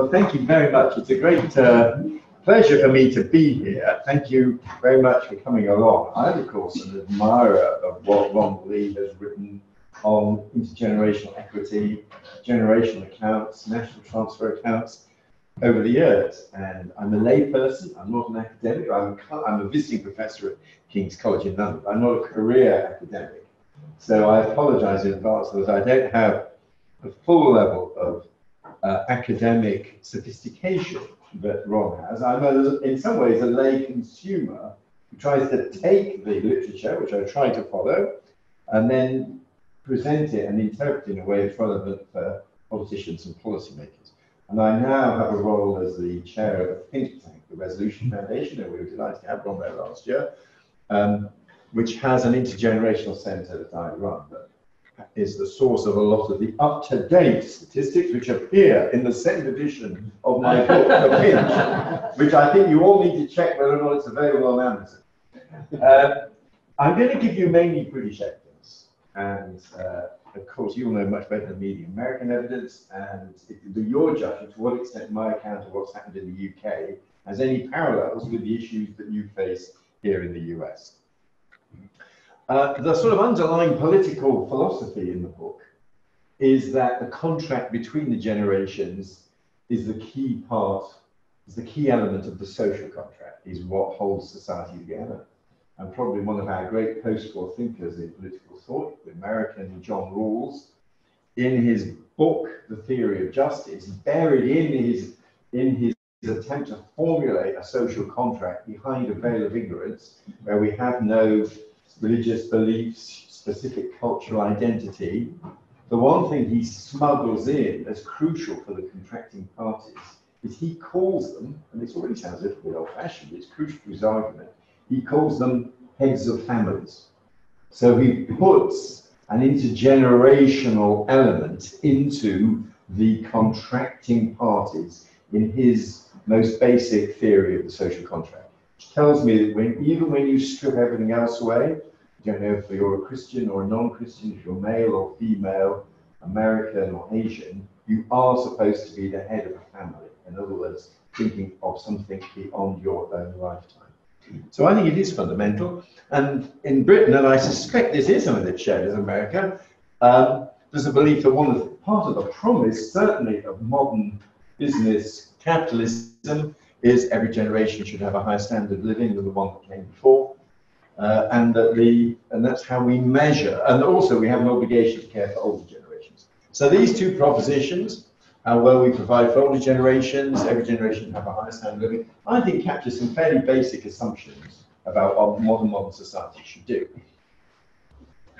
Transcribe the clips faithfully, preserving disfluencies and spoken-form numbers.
Well, thank you very much. It's a great uh, pleasure for me to be here. Thank you very much for coming along. I'm, of course, an admirer of what Ron Lee has written on intergenerational equity, generational accounts, national transfer accounts over the years. And I'm a lay person. I'm not an academic. I'm a, I'm a visiting professor at King's College in London. I'm not a career academic. So I apologize in advance because I don't have the full level of Uh, academic sophistication that Ron has. I'm a, in some ways a lay consumer who tries to take the literature, which I try to follow, and then present it and interpret it in a way that's relevant for politicians and policymakers. And I now have a role as the chair of a think tank, the Resolution Foundation, and we were delighted to have Ron there last year, um, which has an intergenerational centre that I run. But is the source of a lot of the up-to-date statistics which appear in the second edition of my book, The Pinch, which I think you all need to check whether or not it's available on Amazon. Uh, I'm going to give you mainly British evidence, and uh, of course you'll know much better than me the American evidence, and it can do your judgment to what extent my account of what's happened in the U K has any parallels with the issues that you face here in the U S. Uh, the sort of underlying political philosophy in the book is that the contract between the generations is the key part, is the key element of the social contract, is what holds society together. And probably one of our great post-war thinkers in political thought, the American John Rawls, in his book, The Theory of Justice, buried in his, in his attempt to formulate a social contract behind a veil of ignorance, where we have no religious beliefs, specific cultural identity, the one thing he smuggles in as crucial for the contracting parties is he calls them, and this already sounds a little bit old-fashioned, it's crucial to his argument, he calls them heads of families. So he puts an intergenerational element into the contracting parties in his most basic theory of the social contract. Which tells me that when, even when you strip everything else away, you don't know if you're a Christian or a non-Christian, if you're male or female, American or Asian, you are supposed to be the head of a family. In other words, thinking of something beyond your own lifetime. So I think it is fundamental. And in Britain, and I suspect this is something that's shared as America, um, there's a belief that one of the, part of the promise, certainly of modern business capitalism, is every generation should have a higher standard of living than the one that came before, uh, and that the and that's how we measure. And also, we have an obligation to care for older generations. So these two propositions, how well we provide for older generations, every generation have a higher standard of living, I think capture some fairly basic assumptions about what modern modern society should do.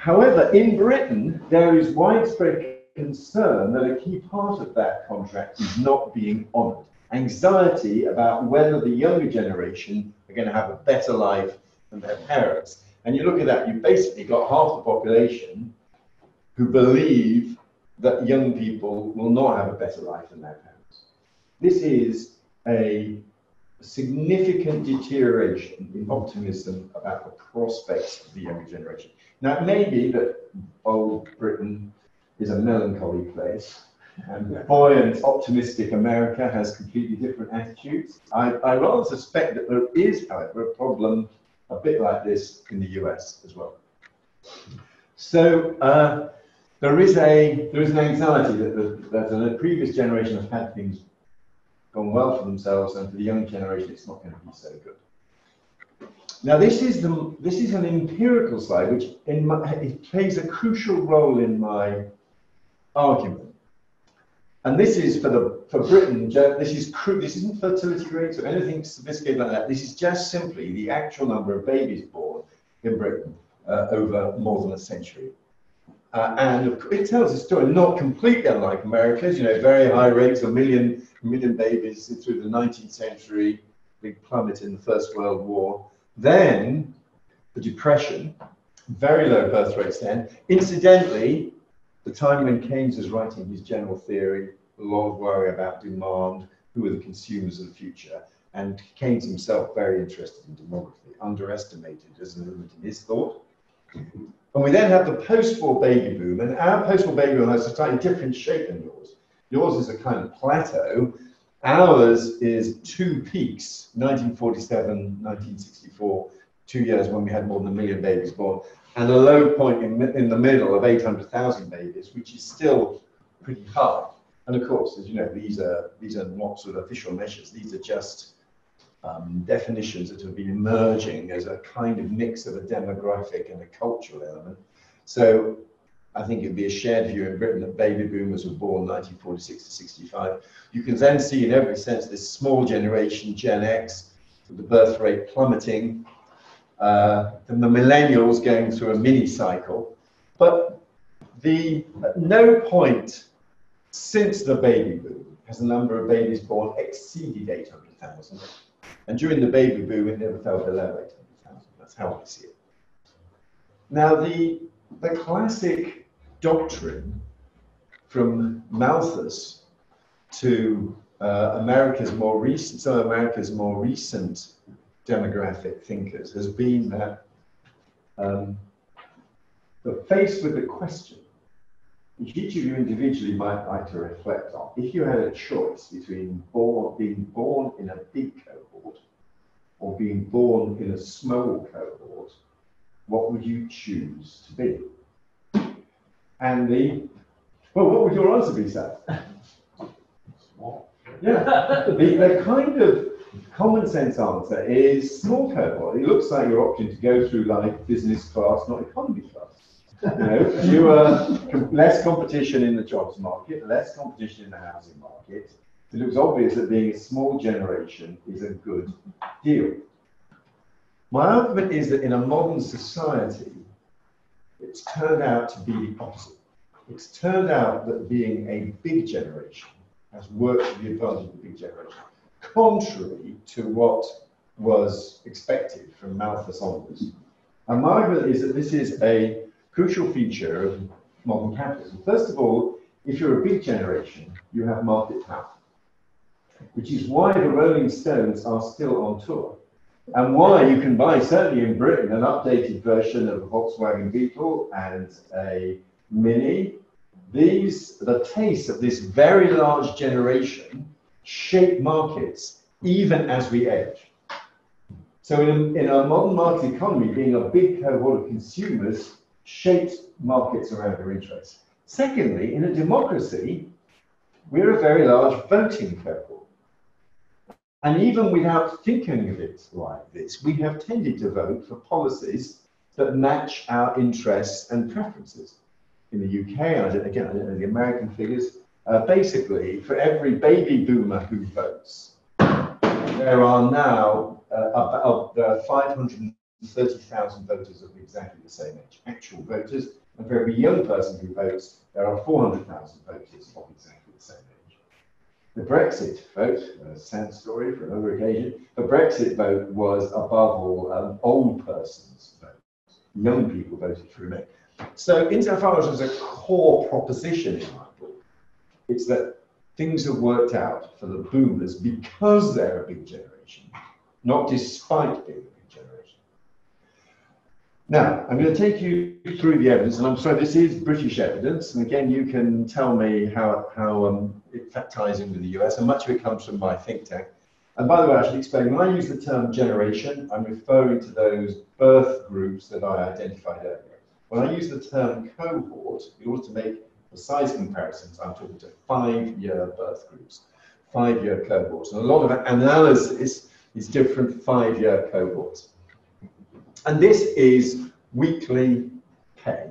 However, in Britain, there is widespread concern that a key part of that contract is not being honoured. Anxiety about whether the younger generation are going to have a better life than their parents. And you look at that, you've basically got half the population who believe that young people will not have a better life than their parents. This is a significant deterioration in optimism about the prospects of the younger generation. Now, it may be that old Britain is a melancholy place, and buoyant, optimistic America has completely different attitudes. I, I rather suspect that there is, however, a problem a bit like this in the U S as well. So uh, there is a there is an anxiety that the, that the previous generation have had things gone well for themselves, and for the young generation, it's not going to be so good. Now, this is the this is an empirical slide, which in my, it plays a crucial role in my argument. And this is for the for Britain. This is this isn't fertility rates or anything sophisticated like that. This is just simply the actual number of babies born in Britain uh, over more than a century. Uh, and it tells a story, not completely unlike America's. You know, very high rates, a million million babies through the nineteenth century, big plummet in the First World War. Then the Depression, very low birth rates. Then, incidentally, the time when Keynes was writing his general theory, a lot of worry about demand, who are the consumers of the future, and Keynes himself very interested in demography, underestimated as an element in his thought. And we then have the post-war baby boom, and our post-war baby boom has a slightly different shape than yours. Yours is a kind of plateau, Ours is two peaks, nineteen forty-seven, nineteen sixty-four, two years when we had more than a million babies born, and a low point in, in the middle of eight hundred thousand babies, which is still pretty high. And of course, as you know, these are, these are not sort of official measures. These are just um, definitions that have been emerging as a kind of mix of a demographic and a cultural element. So I think it'd be a shared view in Britain that baby boomers were born nineteen forty-six to sixty-five. You can then see in every sense this small generation, Gen X, with the birth rate plummeting, uh, and the millennials going through a mini cycle. But the, at no point since the baby boom has the number of babies born exceeded eight hundred thousand. And during the baby boom, it never fell below eight hundred thousand. That's how I see it. Now, the, the classic doctrine from Malthus to uh, America's more recent, some of America's more recent demographic thinkers has been that um, the face with the question, which each of you individually might like to reflect on. If you had a choice between born, being born in a big cohort or being born in a small cohort, what would you choose to be? And the, well, what would your answer be, Sam? Small. Yeah, the, the kind of common sense answer is small cohort. It looks like your option to go through like business class, not economy class. You know, you are less competition in the jobs market, less competition in the housing market. It looks obvious that being a small generation is a good deal. My argument is that in a modern society, it's turned out to be the opposite. It's turned out that being a big generation has worked to the advantage of the big generation, contrary to what was expected from Malthus onwards. And my argument is that this is a crucial feature of modern capitalism. First of all, if you're a big generation, you have market power, which is why the Rolling Stones are still on tour, and why you can buy, certainly in Britain, an updated version of a Volkswagen Beetle and a Mini. These, the tastes of this very large generation shape markets, even as we age. So in, in our modern market economy, being a big cohort of consumers shapes markets around their interests. Secondly, in a democracy, we're a very large voting cohort. And even without thinking of it like this, we have tended to vote for policies that match our interests and preferences. In the U K, I don't, again, I don't know the American figures, uh, basically, for every baby boomer who votes, there are now uh, about uh, five hundred thirty thousand voters of exactly the same age, actual voters, and for every young person who votes, there are four hundred thousand voters of exactly the same age. The Brexit vote, a sad story for another occasion, the Brexit vote was above all an old person's vote. Young people voted for Remain. So insofar as there's a core proposition in my book, it's that things have worked out for the boomers because they're a big generation, not despite being a big generation. Now, I'm going to take you through the evidence, and I'm sorry, this is British evidence, and again, you can tell me how, how um, it ties in with the U S, and much of it comes from my think tank. And by the way, I should explain, when I use the term generation, I'm referring to those birth groups that I identified earlier. When I use the term cohort, in order to make precise comparisons, I'm talking to five-year birth groups, five-year cohorts, and a lot of analysis is different five-year cohorts. And this is weekly pay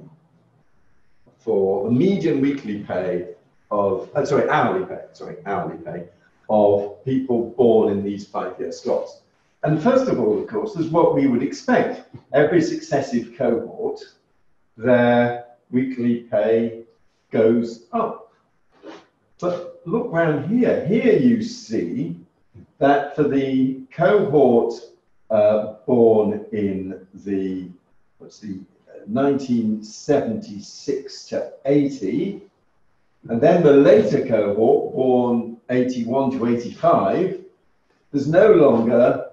for the median weekly pay of, uh, sorry, hourly pay, sorry, hourly pay of people born in these five-year slots. And first of all, of course, there's what we would expect. Every successive cohort, their weekly pay goes up. But look round here. Here you see that for the cohort Uh, born in the what's the uh, nineteen seventy-six to eighty, and then the later cohort born eighty-one to eighty-five, there's no longer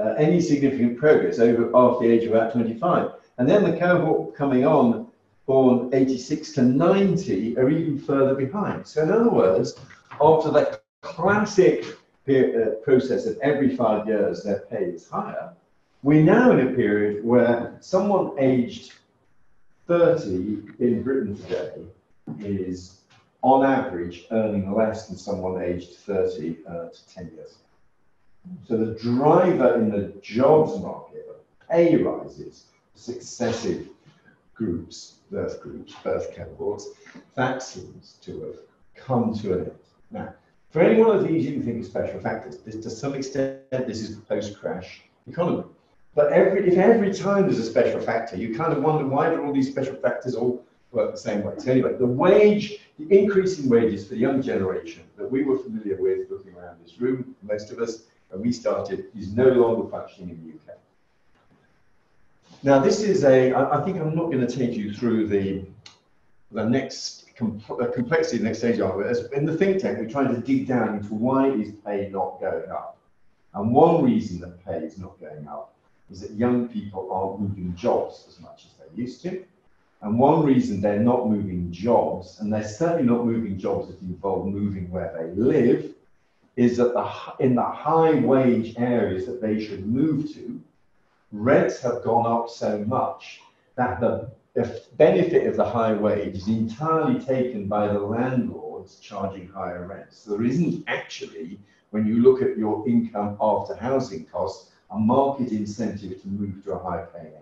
uh, any significant progress over after the age of about twenty-five, and then the cohort coming on born eighty-six to ninety are even further behind. So in other words, after that classic period, uh, process of every five years their pay is higher, we're now in a period where someone aged thirty in Britain today is, on average, earning less than someone aged thirty uh, to ten years. So the driver in the jobs market of pay rises for successive groups, birth groups, birth cohorts, that seems to have come to an end. Now, for any one of these, you can think of special factors. This, to some extent, this is the post-crash economy. But every, if every time there's a special factor, you kind of wonder, why do all these special factors all work the same way? So anyway, the wage, the increase in wages for the young generation that we were familiar with looking around this room, most of us, when we started, is no longer functioning in the U K. Now, this is a, I, I think I'm not going to take you through the, the next com complexity, the next stage of it. In the think tank, we're trying to dig down into why is pay not going up. And one reason that pay is not going up is that young people aren't moving jobs as much as they used to. And one reason they're not moving jobs, and they're certainly not moving jobs that involve moving where they live, is that the, in the high-wage areas that they should move to, rents have gone up so much that the, the benefit of the high wage is entirely taken by the landlords charging higher rents. So there isn't actually, when you look at your income after housing costs, a market incentive to move to a high-paying area.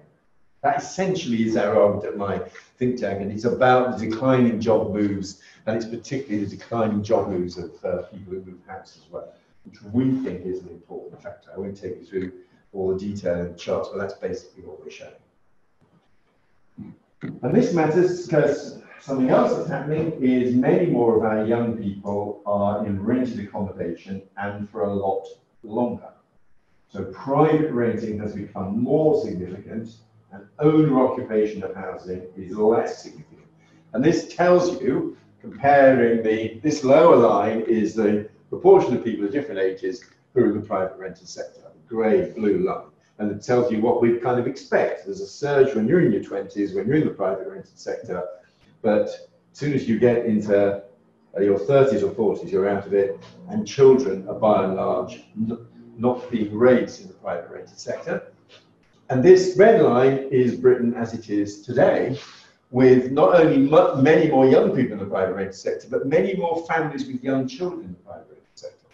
That essentially is our argument at my think tank, and it's about the declining job moves, and it's particularly the declining job moves of uh, people who move house as well, which we think is an important factor. I won't take you through all the detail in the charts, but that's basically what we're showing. And this matters because something else that's happening is many more of our young people are in rented accommodation and for a lot longer. So private renting has become more significant, and owner occupation of housing is less significant. And this tells you, comparing the, this lower line is the proportion of people of different ages who are in the private rented sector, the grey blue line. And it tells you what we kind of expect. There's a surge when you're in your twenties, when you're in the private rented sector, but as soon as you get into your thirties or forties, you're out of it, and children are by and large not being raised in the private rented sector. And this red line is Britain as it is today, with not only many more young people in the private rented sector, but many more families with young children in the private rented sector.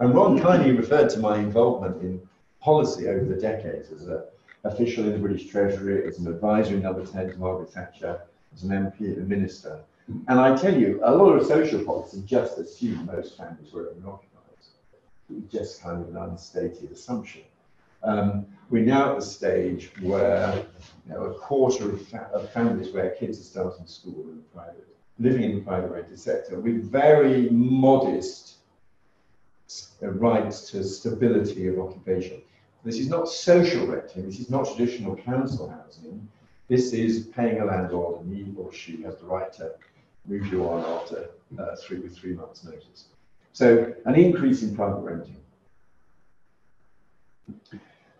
And Ron kindly referred to my involvement in policy over the decades as an official in the British Treasury, as an advisor in Number ten to Margaret Thatcher, as an M P and a minister. And I tell you, a lot of social policy just assumed most families were unoccupied. It's just kind of an unstated assumption. Um, we're now at the stage where you know, a quarter of, fa of families where kids are starting school in the private, living in the private rented sector, with very modest uh, rights to stability of occupation. This is not social renting, this is not traditional council housing, this is paying a landlord, and he or she has the right to move you on after uh, three with three months' notice. So an increase in private renting.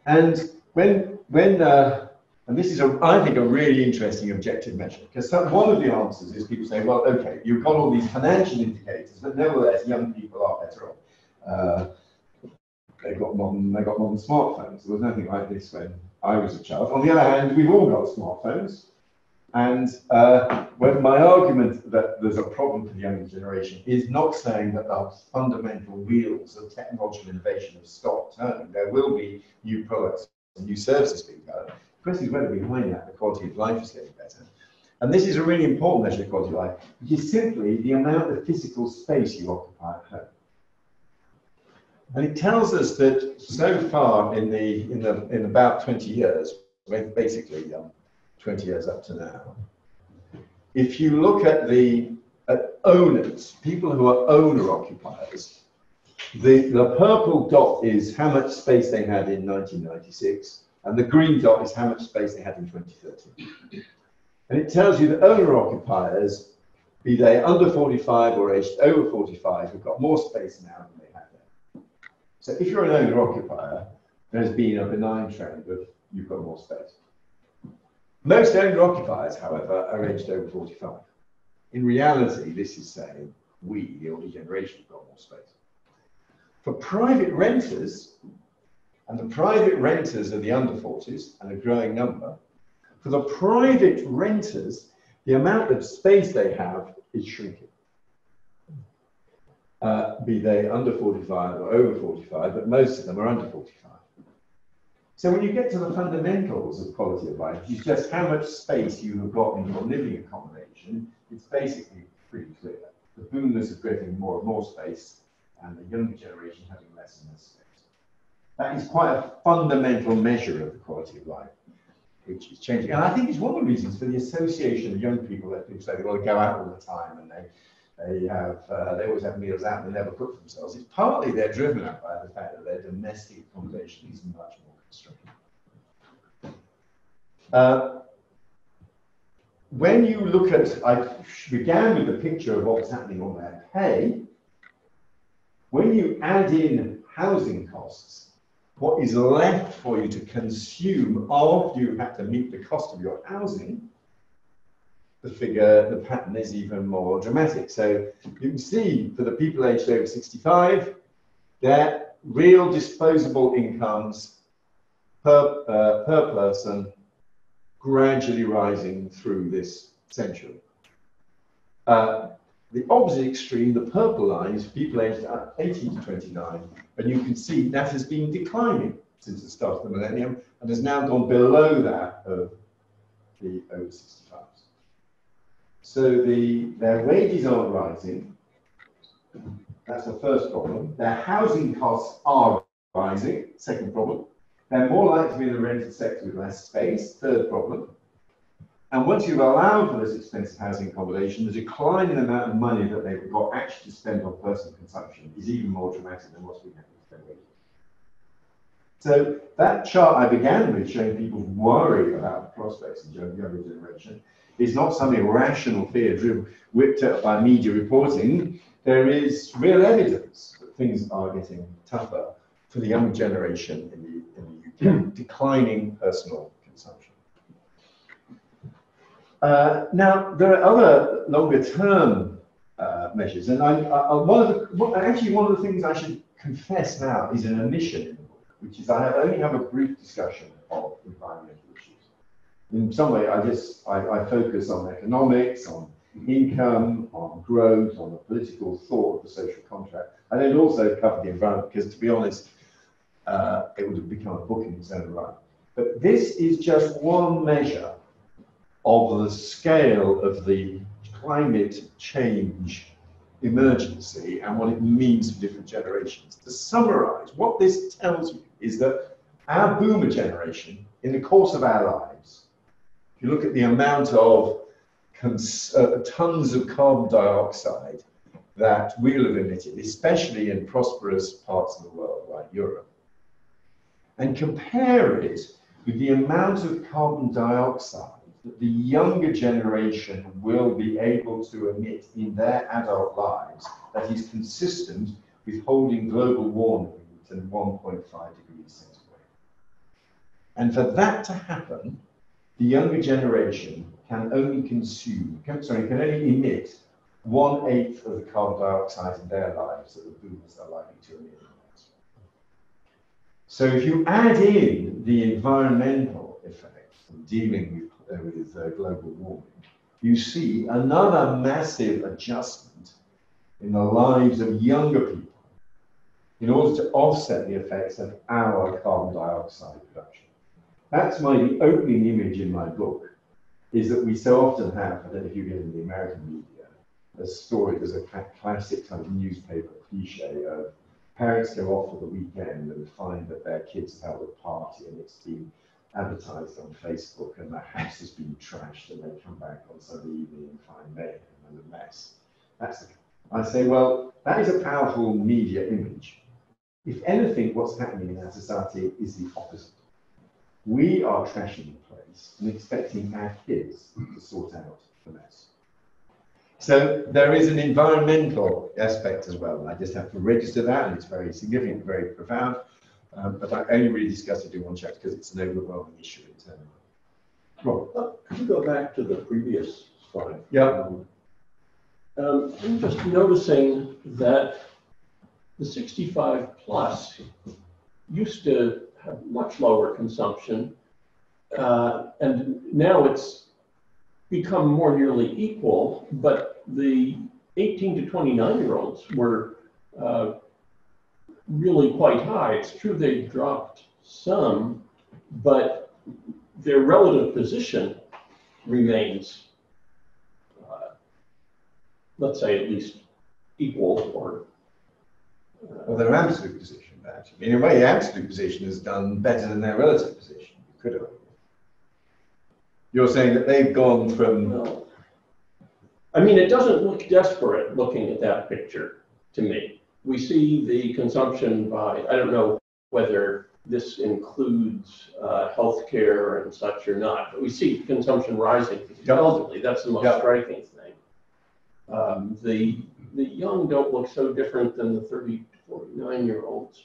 And when, when uh, and this is, a, I think, a really interesting objective measure, because some, one of the answers is people say, well, okay, you've got all these financial indicators, but nevertheless, young people are better off. Uh, they've got modern, they've got modern smartphones. There was nothing like this when I was a child. On the other hand, we've all got smartphones. And uh, when my argument that there's a problem for the younger generation is not saying that the fundamental wheels of technological innovation have stopped turning. There will be new products and new services being developed. The question is whether behind that the quality of life is getting better. And this is a really important measure of quality of life, which is simply the amount of physical space you occupy at home. And it tells us that so far in the in the in about twenty years, basically um, twenty years up to now, if you look at the at owners, people who are owner occupiers, the, the purple dot is how much space they had in nineteen ninety-six, and the green dot is how much space they had in twenty thirteen. And it tells you that owner occupiers, be they under forty-five or aged over forty-five, have got more space now than they had then. So if you're an owner occupier, there's been a benign trend of you've got more space. Most owner-occupiers, however, are aged over forty-five. In reality, this is saying we, the older generation, have got more space. for private renters, and the private renters are the under forties and a growing number, for the private renters, the amount of space they have is shrinking. Uh, be they under forty-five or over forty-five, but most of them are under forty-five. So when you get to the fundamentals of quality of life, it's just how much space you have got in your living accommodation. It's basically pretty clear. The boomers are getting more and more space, and the younger generation having less and less space. That is quite a fundamental measure of the quality of life, which is changing. And I think it's one of the reasons for the association of young people that people say they want to go out all the time, and they they have uh, they always have meals out and they never cook for themselves. It's partly they're driven up by the fact that their domestic accommodation is much more. Uh, when you look at, I began with a picture of what's happening on their pay. When you add in housing costs, what is left for you to consume after you have to meet the cost of your housing, the figure, the pattern is even more dramatic. So you can see for the people aged over sixty-five, their real disposable incomes Per, uh, per person gradually rising through this century. Uh, the opposite extreme, the purple line, is people aged eighteen to twenty-nine, and you can see that has been declining since the start of the millennium and has now gone below that of the over sixty-fives. So the, their wages are rising. That's the first problem. Their housing costs are rising, second problem. They're more likely to be in the rented sector with less space, third problem. And once you've allowed for this expensive housing accommodation, the decline in the amount of money that they've got actually to spend on personal consumption is even more dramatic than what's been happening to their wages. So that chart I began with, showing people worry about the prospects in the younger generation, is not some irrational fear driven, whipped up by media reporting. There is real evidence that things are getting tougher for the young generation in the declining personal consumption. Uh, now, there are other longer-term uh, measures, and I, I, one of the, what, actually one of the things I should confess now is an omission in the book, which is I have only have a brief discussion of environmental issues. In some way, I just I, I focus on economics, on income, on growth, on the political thought of the social contract, and then also cover the environment, because to be honest, Uh, it would have become a book in its own right. But this is just one measure of the scale of the climate change emergency and what it means for different generations. To summarize, what this tells you is that our boomer generation, in the course of our lives, if you look at the amount of cons uh, tons of carbon dioxide that we'll have emitted, especially in prosperous parts of the world like Europe, and compare it with the amount of carbon dioxide that the younger generation will be able to emit in their adult lives that is consistent with holding global warming to one point five degrees centigrade. And for that to happen, the younger generation can only consume, sorry, can only emit one-eighth of the carbon dioxide in their lives that the boomers are likely to emit. So if you add in the environmental effects of dealing with, uh, with uh, global warming, you see another massive adjustment in the lives of younger people in order to offset the effects of our carbon dioxide production. That's my the opening image in my book, is that we so often have, I don't know if you get in the American media, a story, there's a classic kind of newspaper cliche of, parents go off for the weekend and find that their kids have held a party and it's been advertised on Facebook and the house has been trashed, and they come back on Sunday evening and find mayhem and a mess. That's the, I say, well, that is a powerful media image. If anything, what's happening in our society is the opposite. We are trashing the place and expecting our kids to sort out the mess. So there is an environmental aspect as well. I just have to register that, and it's very significant, very profound. Um, but I only really discussed it in one chapter because it's an overwhelming issue internally. Rob, well, can you go back to the previous slide? Yeah. Um, um, I'm just noticing that the sixty-five plus used to have much lower consumption, uh, and now it's become more nearly equal, but the eighteen to twenty-nine year olds were uh, really quite high. It's true they dropped some, but their relative position remains, uh, let's say, at least equal or... Uh, well, their absolute position, perhaps. I mean, in a way, absolute position has done better than their relative position. You could have. You're saying that they've gone from... No. I mean, it doesn't look desperate looking at that picture to me. We see the consumption by, I don't know whether this includes uh, healthcare and such or not, but we see consumption rising elderly. That's the most yep. striking thing. Um, the the young don't look so different than the thirty to forty-nine year olds.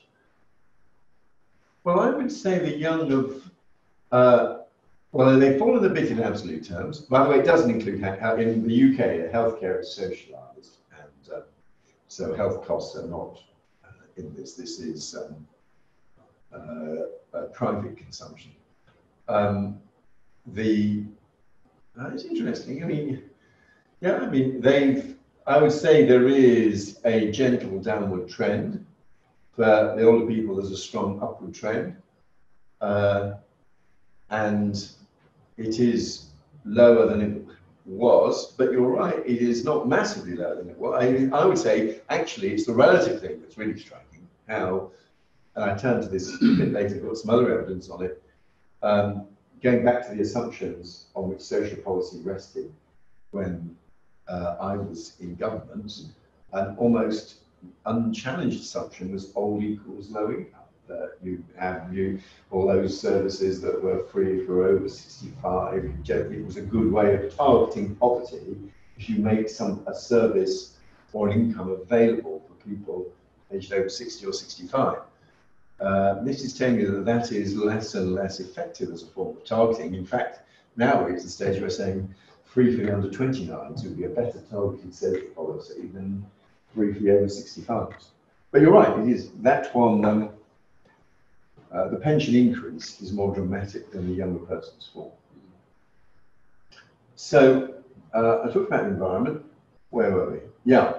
Well, I would say the young of, uh, well, they've fallen a bit in absolute terms. By the way, it doesn't include, how in the U K, healthcare is socialized, and uh, so health costs are not uh, in this. This is um, Uh, uh, private consumption. Um, the uh, it's interesting. I mean, yeah. I mean, they've. I would say there is a gentle downward trend for the older people. There's a strong upward trend, uh, and it is lower than it was. But you're right. It is not massively lower than it was. I mean, I would say actually, it's the relative thing that's really striking. How. And I turn to this a bit later, got some other evidence on it, um, going back to the assumptions on which social policy rested when uh, I was in government. An almost unchallenged assumption was old equals low income, that you have you all those services that were free for over sixty-five. It was a good way of targeting poverty if you make some a service or an income available for people aged over sixty or sixty-five. Uh, this is telling you that that is less and less effective as a form of targeting. In fact, now it's the stage where saying free for the under twenty-nines would be a better targeted social policy than free for the over sixty-fives. But you're right, it is that one, um, uh, the pension increase is more dramatic than the younger person's fall. So uh, I talked about the environment. Where were we? Yeah.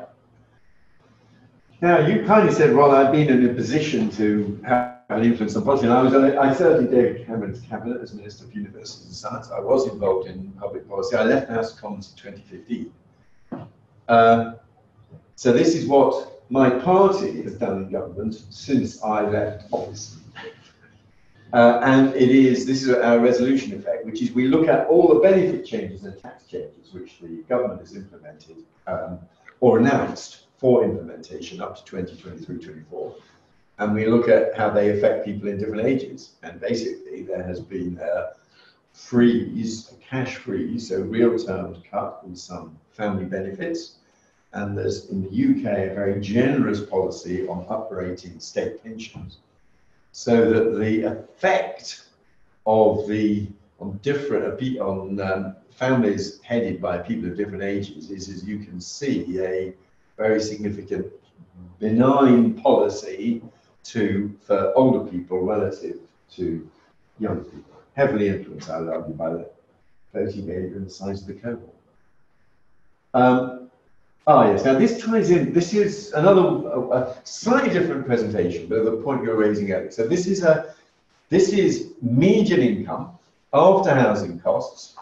Now, you kindly said, well, I've been in a position to have an influence on policy. And I, was, I served in David Cameron's cabinet as Minister of Universities and Science. I was involved in public policy. I left the House of Commons in twenty fifteen. Uh, so this is what my party has done in government since I left office. Uh, and it is, this is our resolution effect, which is we look at all the benefit changes and tax changes which the government has implemented um, or announced for implementation up to twenty twenty-three twenty-four, and we look at how they affect people in different ages. And basically there has been a freeze, a cash freeze, so real terms cut in some family benefits, and there's in the U K a very generous policy on uprating state pensions, so that the effect of the on different on um, families headed by people of different ages is, as you can see, a very significant benign policy to for older people relative to young people, heavily influenced, I would argue, by the voting age and the size of the cohort. Um, ah, yes. Now this ties in. This is another a, a slightly different presentation, but the point you're raising earlier. So this is a this is median income after housing costs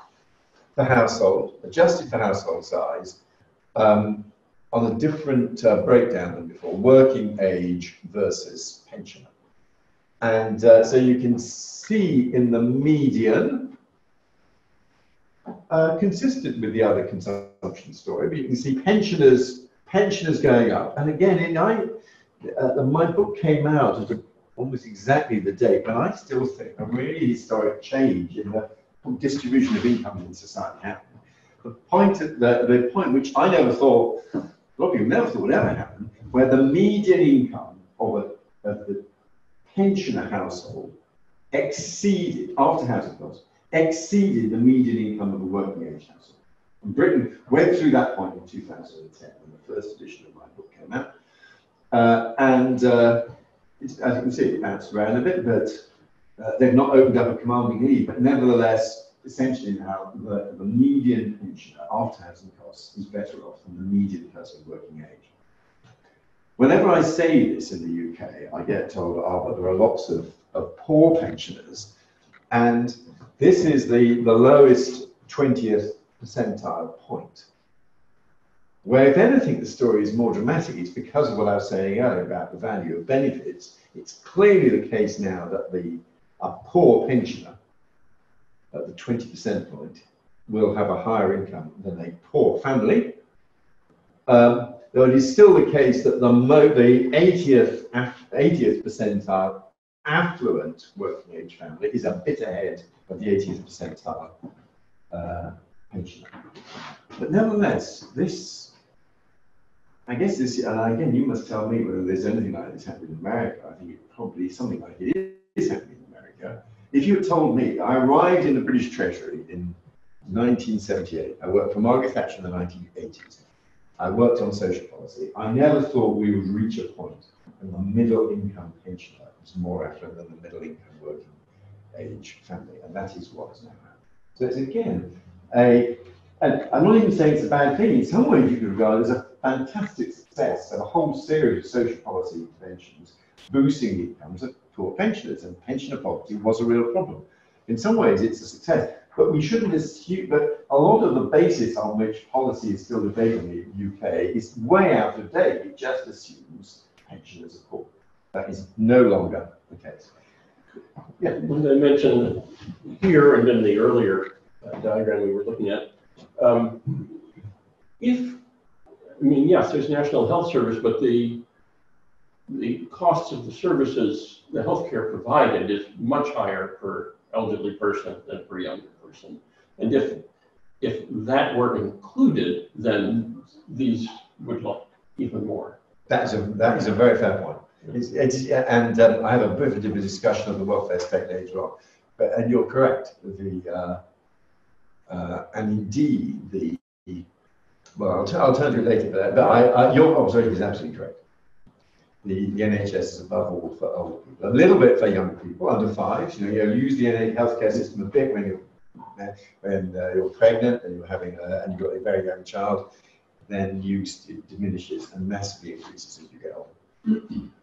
for household, adjusted for household size. Um, on a different uh, breakdown than before, working age versus pensioner. And uh, so you can see in the median, uh, consistent with the other consumption story, but you can see pensioners pensioners going up. And again, in I, uh, my book came out at almost exactly the date, but I still think a really historic change in the distribution of income in society happened. The point, at the, the point which I never thought a lot of people never thought would ever happen, where the median income of, a, of the pensioner household exceeded, after housing costs, exceeded the median income of a working age household. And Britain went through that point in two thousand ten when the first edition of my book came out. Uh, and uh, it's, as you can see, it bounced around a bit, but uh, they've not opened up a commanding E, but nevertheless, essentially now, the, the median pensioner after housing costs is better off than the median person working age. Whenever I say this in the U K, I get told, oh, but there are lots of, of poor pensioners. And this is the, the lowest twentieth percentile point. Where, if anything, the story is more dramatic. It's because of what I was saying earlier about the value of benefits. It's clearly the case now that the a poor pensioner at the twenty percent point will have a higher income than a poor family. Um, though it is still the case that the, mo the eightieth, eightieth percentile affluent working age family is a bit ahead of the eightieth percentile uh, pensioner. But nevertheless, this, I guess this, and again, you must tell me whether there's anything like this happening in America. I think it probably something like it is happening in America. If you had told me, I arrived in the British Treasury in nineteen seventy-eight. I worked for Margaret Thatcher in the nineteen eighties. I worked on social policy. I never thought we would reach a point when the middle income pensioner was more affluent than the middle income working age family. And that is what has now happened. So it's again, a, and I'm not even saying it's a bad thing. In some ways you could regard it as a fantastic success of a whole series of social policy interventions boosting the incomes of poor pensioners, and pensioner poverty was a real problem. In some ways it's a success, but we shouldn't assume that a lot of the basis on which policy is still debated in the U K is way out of date. It just assumes pensioners are poor. That is no longer the case. Yeah. As I mentioned here and in the earlier uh, diagram we were looking at, um, if, I mean, yes, there's National Health Service, but the the cost of the services, the healthcare provided, is much higher for elderly person than for younger person. And if if that were included, then these would look even more. That's a that is a very fair point. It's, it's, and um, I have a bit of a discussion of the welfare state later on. But and you're correct. The uh, uh, and indeed the, the well, I'll, t I'll turn to it later. But, but I, I, your observation is absolutely correct. The, the N H S is above all for older people, a little bit for young people under five. You know, you use the N H S healthcare system a bit when you're when uh, you're pregnant and you're having a, and you've got a very young child. Then use it diminishes and massively increases as you get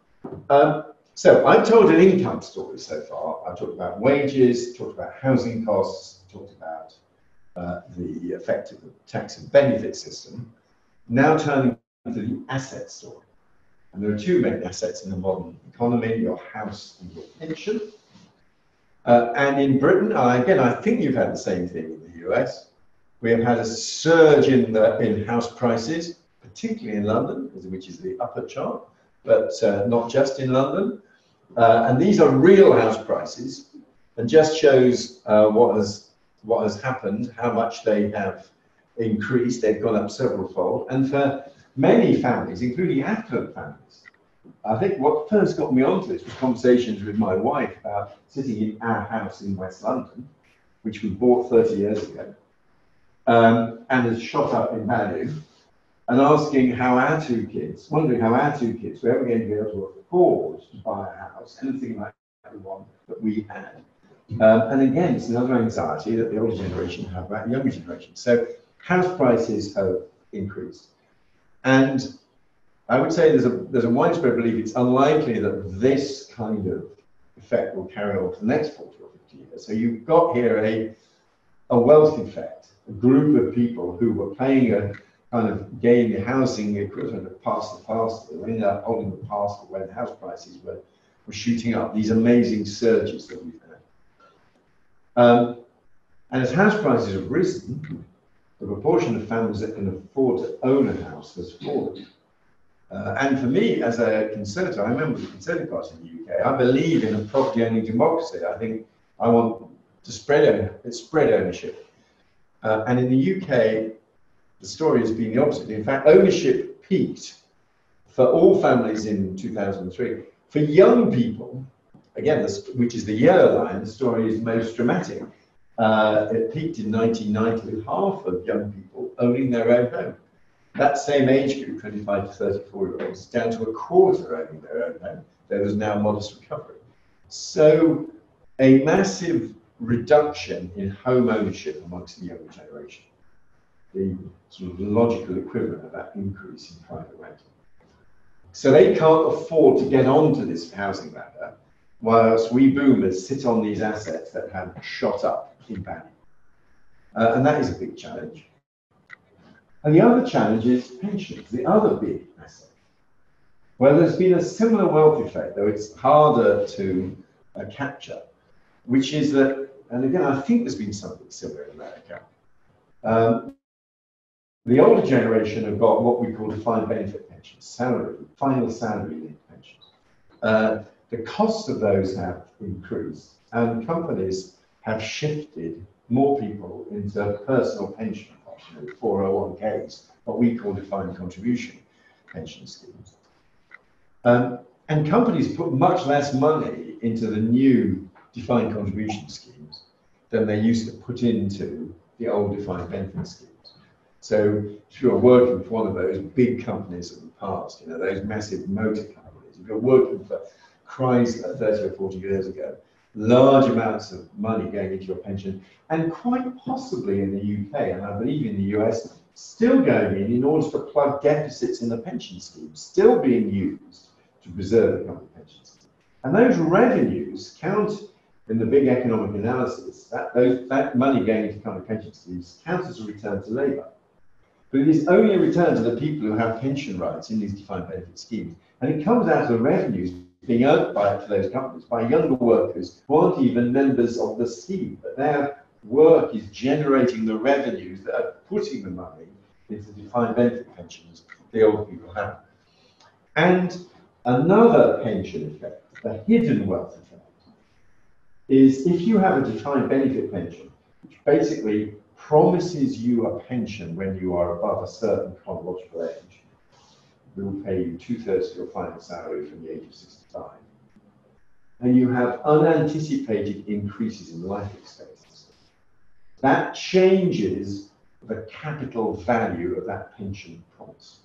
older. um, so I've told an income story so far. I've talked about wages, talked about housing costs, talked about uh, the effect of the tax and benefit system. Now turning to the asset story. And there are two main assets in the modern economy, your house and your pension. Uh, and in Britain, uh, again, I think you've had the same thing in the U S. We have had a surge in, the, in house prices, particularly in London, which is the upper chart, but uh, not just in London. Uh, and these are real house prices, and just shows uh, what, has, what has happened, how much they have increased. They've gone up several fold. And for many families, including affluent families. I think what first got me onto this was conversations with my wife about sitting in our house in West London, which we bought thirty years ago, um, and has shot up in value, and asking how our two kids, wondering how our two kids were ever going to be able to afford to buy a house, anything like the one that we had. Um, and again, it's another anxiety that the older generation have about the younger generation. So house prices have increased. And I would say there's a, there's a widespread belief it's unlikely that this kind of effect will carry on for the next forty or fifty years. So you've got here a, a wealth effect, a group of people who were playing a kind of game, the housing equivalent of pass the past, they ended up holding the past when the house prices were, were shooting up, these amazing surges that we've had. Um, and as house prices have risen, the proportion of families that can afford to own a house has fallen. Uh, and for me, as a Conservative, I remember the Conservative Party in the U K, I believe in a property-owning democracy. I think I want to spread, spread ownership. Uh, and in the U K, the story has been the opposite. In fact, ownership peaked for all families in two thousand three. For young people, again, this, which is the yellow line, the story is most dramatic. Uh, it peaked in nineteen ninety with half of young people owning their own home. that same age group, twenty-five to thirty-four year olds, down to a quarter owning their own home. There was now modest recovery. So a massive reduction in home ownership amongst the younger generation, the sort of logical equivalent of that increase in private rental. So they can't afford to get onto this housing ladder, whilst we boomers sit on these assets that have shot up in value. Uh, and that is a big challenge. And the other challenge is pensions, the other big asset. Well, there's been a similar wealth effect, though it's harder to uh, capture, which is that, and again, I think there's been something similar in America. Um, the older generation have got what we call defined benefit pensions, salary, final salary pensions. Uh, the cost of those have increased, and companies have shifted more people into personal pension funds, four oh one Ks, what we call defined contribution pension schemes. Um, and companies put much less money into the new defined contribution schemes than they used to put into the old defined benefit schemes. So if you're working for one of those big companies of the past, you know, those massive motor companies, if you're working for Chrysler thirty or forty years ago, large amounts of money going into your pension, and quite possibly in the U K, and I believe in the U S, still going in in order to plug deficits in the pension scheme, still being used to preserve the company pension scheme. And those revenues count in the big economic analysis, that, those, that money going into company pension schemes counts as a return to labour. But it is only a return to the people who have pension rights in these defined benefit schemes. And it comes out of the revenues being earned by those companies, by younger workers who aren't even members of the scheme, but their work is generating the revenues that are putting the money into defined benefit pensions the old people have. And another pension effect, the hidden wealth effect, is if you have a defined benefit pension, which basically promises you a pension when you are above a certain chronological age, will pay you two-thirds of your final salary from the age of sixty-five. And you have unanticipated increases in life expectancy. That changes the capital value of that pension promise.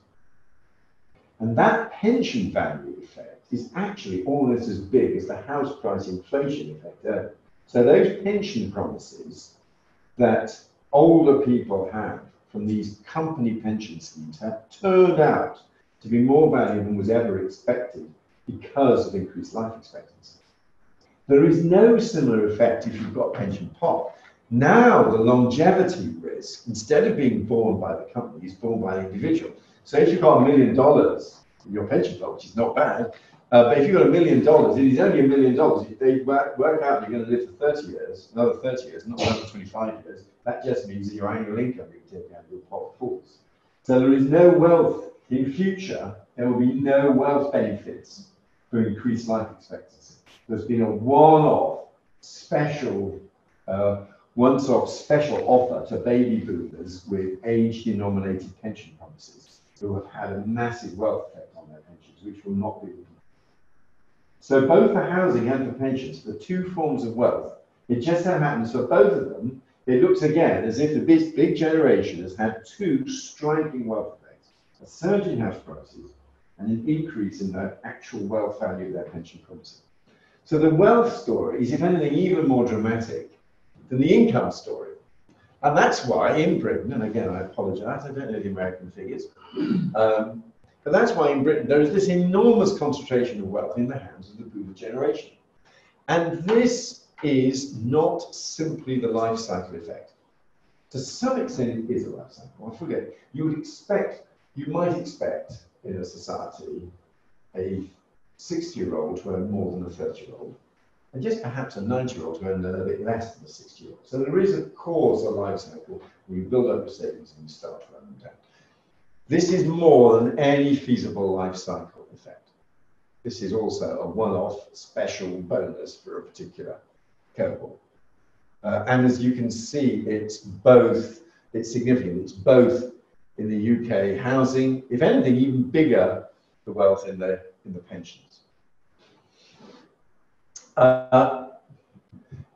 And that pension value effect is actually almost as big as the house price inflation effect earlier. So those pension promises that older people have from these company pension schemes have turned out to be more valuable than was ever expected because of increased life expectancy. There is no similar effect if you've got a pension pot. Now the longevity risk, instead of being borne by the company, is borne by the individual. So if you've got a million dollars in your pension pot, which is not bad, uh, but if you've got a million dollars, it is only a million dollars. If they work, work out you're going to live for thirty years, another thirty years, not another twenty-five years, that just means that your annual income you take out of your pot falls. So there is no wealth. In future, there will be no wealth benefits for increased life expectancy. There's been a one-off, special, uh, once-off special offer to baby boomers with age-denominated pension promises who have had a massive wealth effect on their pensions, which will not be removed. So both for housing and for pensions, the two forms of wealth, it just so happens for both of them, it looks again as if the big, big generation has had two striking wealth, a surge in house prices, and an increase in the actual wealth value of their pension promises. So the wealth story is, if anything, even more dramatic than the income story. And that's why in Britain, and again, I apologize, I don't know the American figures, um, but that's why in Britain there is this enormous concentration of wealth in the hands of the boomer generation. And this is not simply the life cycle effect. To some extent, it is a life cycle. I forget, you would expect You might expect in a society a sixty year old to earn more than a thirty year old, and just perhaps a ninety year old to earn a little bit less than a sixty year old. So there is, of course, a life cycle where you build up the savings and you start to run them down. This is more than any feasible life cycle effect. This is also a one off special bonus for a particular cohort. Uh, and as you can see, it's both, it's significant, it's both. In the U K, housing, if anything, even bigger, the wealth in the in the pensions. Uh,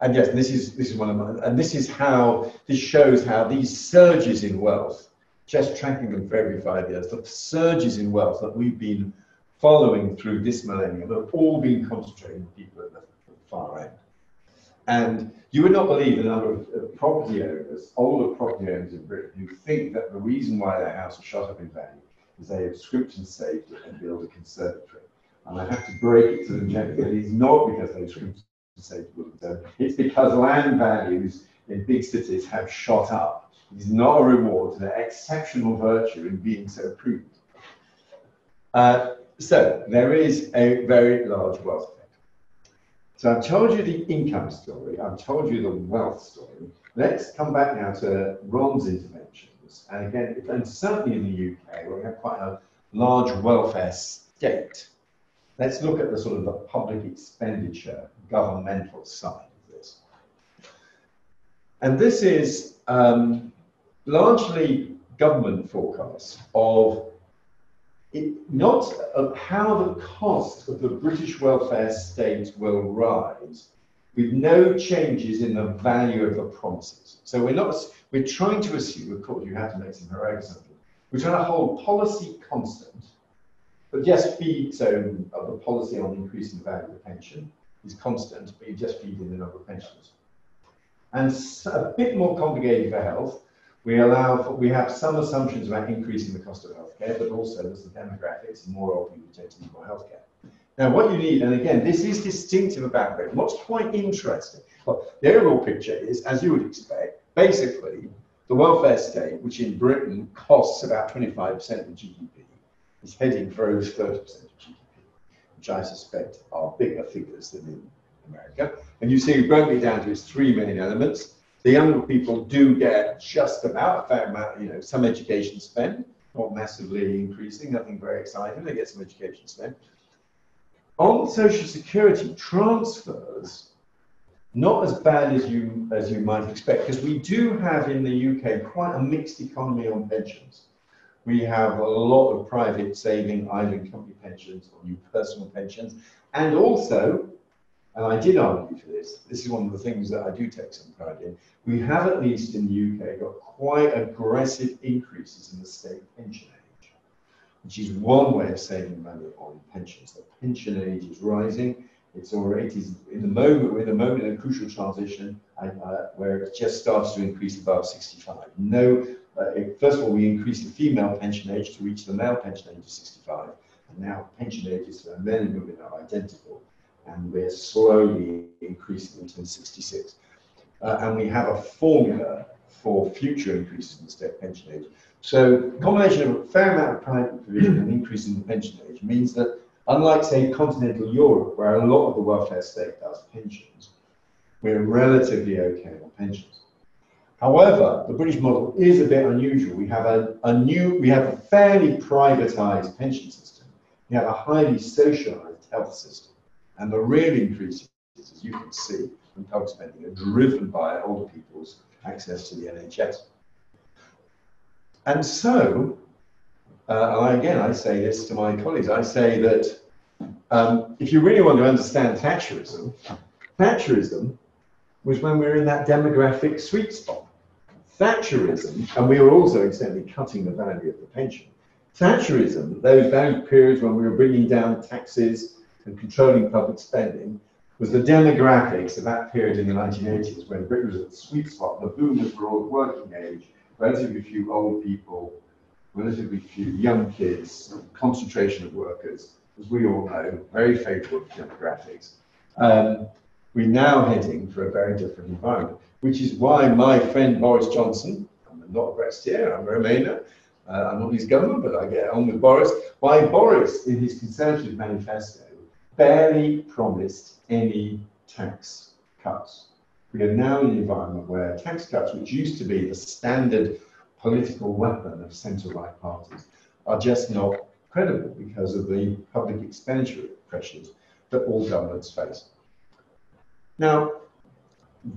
and yes, this is this is one of my, and this is how this shows how these surges in wealth just tracking them for every five years, the surges in wealth that we've been following through this millennium have all been concentrating on people at the far end. And you would not believe the number of property owners, older property owners in Britain, who think that the reason why their house was shot up in value is they subscription saved it and built a conservatory. And I have to break it to them gently that it's not because they subscription saved it, it's because land values in big cities have shot up. It's not a reward to their exceptional virtue in being so prudent. Uh, so there is a very large wealth. So I've told you the income story, I've told you the wealth story. Let's come back now to Ron's interventions. And again, and certainly in the U K, where we have quite a large welfare state, let's look at the sort of the public expenditure, governmental side of this. And this is um, largely government forecasts of It, not of how the cost of the British welfare state will rise with no changes in the value of the promises. So we're not, we're trying to assume, of course you have to make some heroic assumptions, we're trying to hold policy constant, but just feed, so uh, the policy on increasing the value of the pension is constant, but you just feed in the number of pensioners. And so, a bit more complicated for health, We allow for, we have some assumptions about increasing the cost of healthcare, but also there's the demographics and more old people tend to need more healthcare. Now, what you need, and again, this is distinctive about Britain. What's quite interesting, well, the overall picture is, as you would expect, basically the welfare state, which in Britain costs about twenty-five percent of G D P, is heading for over thirty percent of G D P, which I suspect are bigger figures than in America. And you see, broken it down to its three main elements. The younger people do get just about a fair amount, you know, some education spend, not massively increasing, nothing very exciting, they get some education spend. On Social Security, transfers, not as bad as you, as you might expect, because we do have in the U K quite a mixed economy on pensions. We have a lot of private saving, either in company pensions or new personal pensions, and also, and I did argue for this, this is one of the things that I do take some pride in, we have at least in the U K got quite aggressive increases in the state pension age, which is one way of saving money on pensions. The pension age is rising, it's already, it is in the moment, we're in a moment in a crucial transition and, uh, where it just starts to increase above sixty-five. No, uh, it, first of all, we increased the female pension age to reach the male pension age of sixty-five, and now pension ages for men and women are identical. And we're slowly increasing until sixty-six. Uh, and we have a formula for future increases in the state pension age. So the combination of a fair amount of private provision and increase in the pension age means that, unlike, say, continental Europe, where a lot of the welfare state does pensions, we're relatively okay on pensions. However, the British model is a bit unusual. We have a, a new, we have a fairly privatized pension system. We have a highly socialized health system. And the real increases, as you can see, in public spending are driven by older people's access to the N H S. And so, uh, and again, I say this to my colleagues, I say that um, if you really want to understand Thatcherism, Thatcherism was when we were in that demographic sweet spot. Thatcherism, and we were also incidentally cutting the value of the pension. Thatcherism, those value periods when we were bringing down taxes and controlling public spending, was the demographics of that period in the nineteen eighties when Britain was at the sweet spot. The boomers were all working age, relatively few old people, relatively few young kids, concentration of workers, as we all know, very favorable demographics. Um, we're now heading for a very different environment, which is why my friend Boris Johnson, I'm not a Brexiteer, I'm a Remainer, uh, I'm not his government, but I get on with Boris, why Boris, in his Conservative manifesto, barely promised any tax cuts. We are now in an environment where tax cuts, which used to be the standard political weapon of centre-right parties, are just not credible because of the public expenditure pressures that all governments face. Now,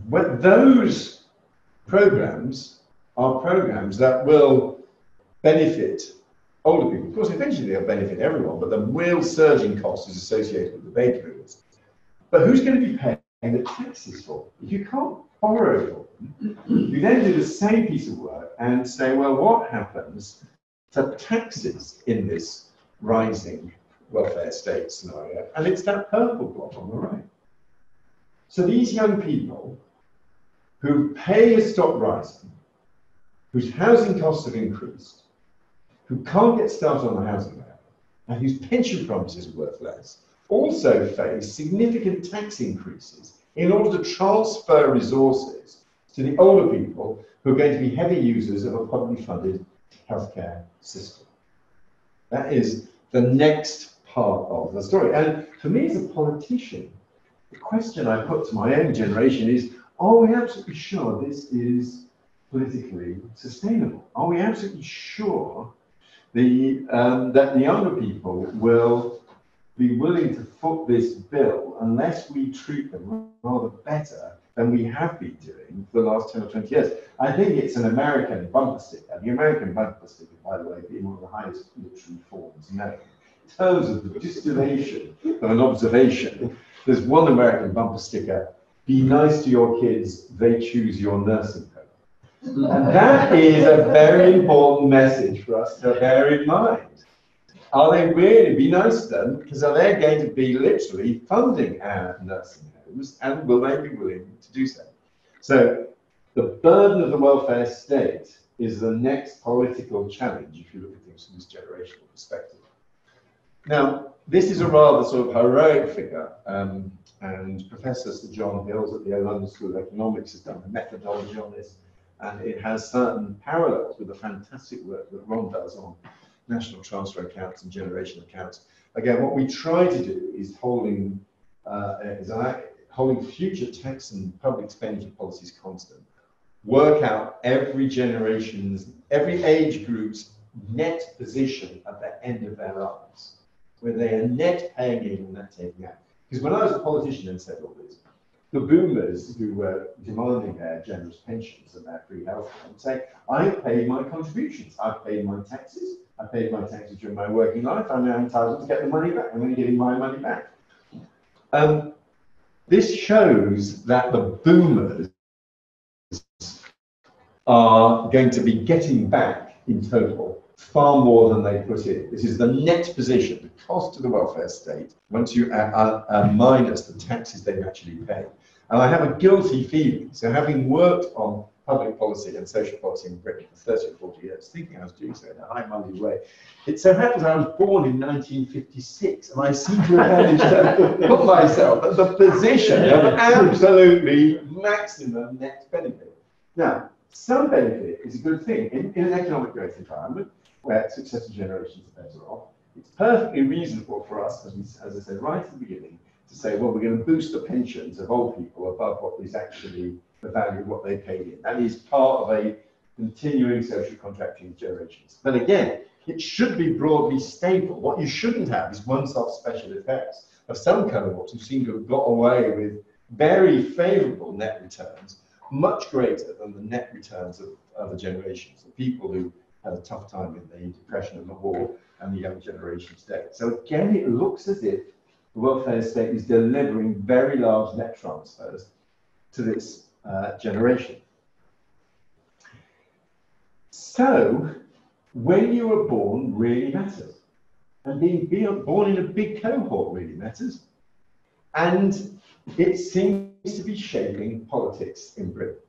what those programmes are programmes that will benefit older people. Of course, eventually they'll benefit everyone, but the real surging cost is associated with the baby boomers. But who's going to be paying the taxes for? You can't horrible. You then do the same piece of work and say, well, what happens to taxes in this rising welfare state scenario? And it's that purple block on the right. So these young people who pay has stopped rising, whose housing costs have increased, who can't get started on the housing ladder, and whose pension promises are worth less, also face significant tax increases in order to transfer resources to the older people who are going to be heavy users of a publicly funded healthcare system. That is the next part of the story. And for me as a politician, the question I put to my own generation is, are we absolutely sure this is politically sustainable? Are we absolutely sure the, um, that the younger people will be willing to foot this bill unless we treat them rather better than we have been doing for the last ten or twenty years. I think it's an American bumper sticker. The American bumper sticker, by the way, being one of the highest literary forms known. In terms of the distillation of an observation, there's one American bumper sticker: be nice to your kids, they choose your nursing home. And that is a very important message for us to bear in mind. Are they really be nice to them? Because are they going to be literally funding our nursing homes? And will they be willing to do so? So the burden of the welfare state is the next political challenge if you look at things from this generational perspective. Now, this is a rather sort of heroic figure, um, and Professor Sir John Hills at the London School of Economics has done a methodology on this, and it has certain parallels with the fantastic work that Ron does on national transfer accounts and generation accounts. Again, what we try to do is holding uh, is I, holding future tax and public expenditure policies constant, work out every generation's, every age group's net position at the end of their lives, where they are net paying in and net taking out. Because when I was a politician and said all this, the boomers who were demanding their generous pensions and their free health care would say, I've paid my contributions, I've paid my taxes, I've paid my taxes during my working life, I'm now entitled to get the money back, I'm only getting my money back. Um, This shows that the boomers are going to be getting back in total far more than they put in. This is the net position, the cost of the welfare state, once you add, uh, uh, minus the taxes they actually pay. And I have a guilty feeling. So having worked on public policy and social policy in Britain for thirty or forty years, thinking I was doing so in a high-minded way. It so happens I was born in nineteen fifty-six, and I seem to have managed to put myself at the position of absolutely maximum net benefit. Now, some benefit is a good thing. In, in an economic growth environment where successive generations are better off, it's perfectly reasonable for us, as, we, as I said right at the beginning, to say, well, we're going to boost the pensions of old people above what is actually the value of what they paid in. That is part of a continuing social contract in generations. But again, it should be broadly stable. What you shouldn't have is one-off special effects of some cohorts who seem to have got away with very favourable net returns, much greater than the net returns of other generations, the people who had a tough time in the Depression and the war and the young generation today. So again, it looks as if the welfare state is delivering very large net transfers to this Uh, generation. So, when you were born really matters, and being, being born in a big cohort really matters, and it seems to be shaping politics in Britain.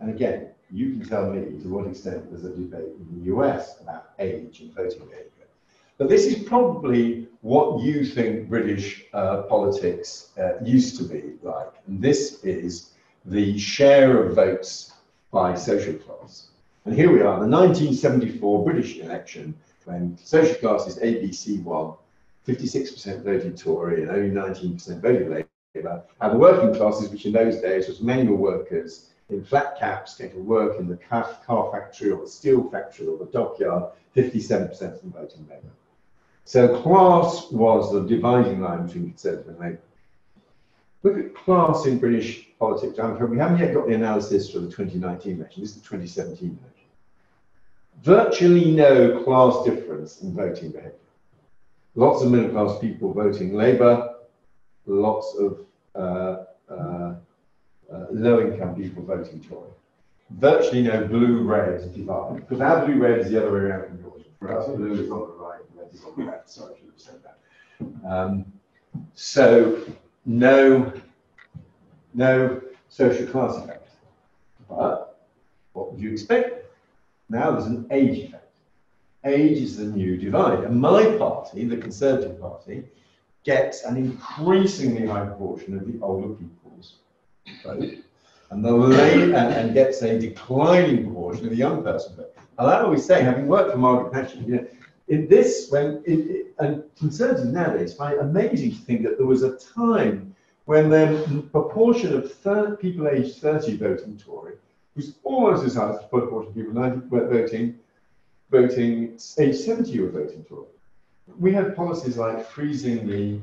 And again, you can tell me to what extent there's a debate in the U S about age and voting behavior. But this is probably what you think British uh, politics uh, used to be like, and this is the share of votes by social class. And here we are, the nineteen seventy-four British election, when social classes A, B, C won, fifty-six percent voted Tory and only nineteen percent voted Labour, and the working classes, which in those days was manual workers in flat caps going to work in the car, car factory or the steel factory or the dockyard, fifty-seven percent of them voting Labour. So class was the dividing line between Conservative and Labour. Look at class in British politics. I'm afraid we haven't yet got the analysis for the twenty nineteen election. This is the twenty seventeen election. Virtually no class difference in voting behaviour. Lots of middle class people voting Labour, lots of uh, uh, uh, low-income people voting Tory. Virtually no blue-red divide, because our blue-red is the other way around from yours. Right. Blue is on the right, red is on the left. Sorry, I should have said that. Um, so no, no social class effect. But what would you expect? Now there's an age effect. Age is the new divide, and my party, the Conservative Party, gets an increasingly high proportion of the older people's vote, and the late, and gets a declining proportion of the young person vote. And I always say, having worked for Margaret Thatcher, you know, in this, when it, it, and Conservatives nowadays find it amazing to think that there was a time when the proportion of third, people aged thirty voting Tory was almost as high as the proportion of people ninety voting voting age seventy were voting Tory. We had policies like freezing the,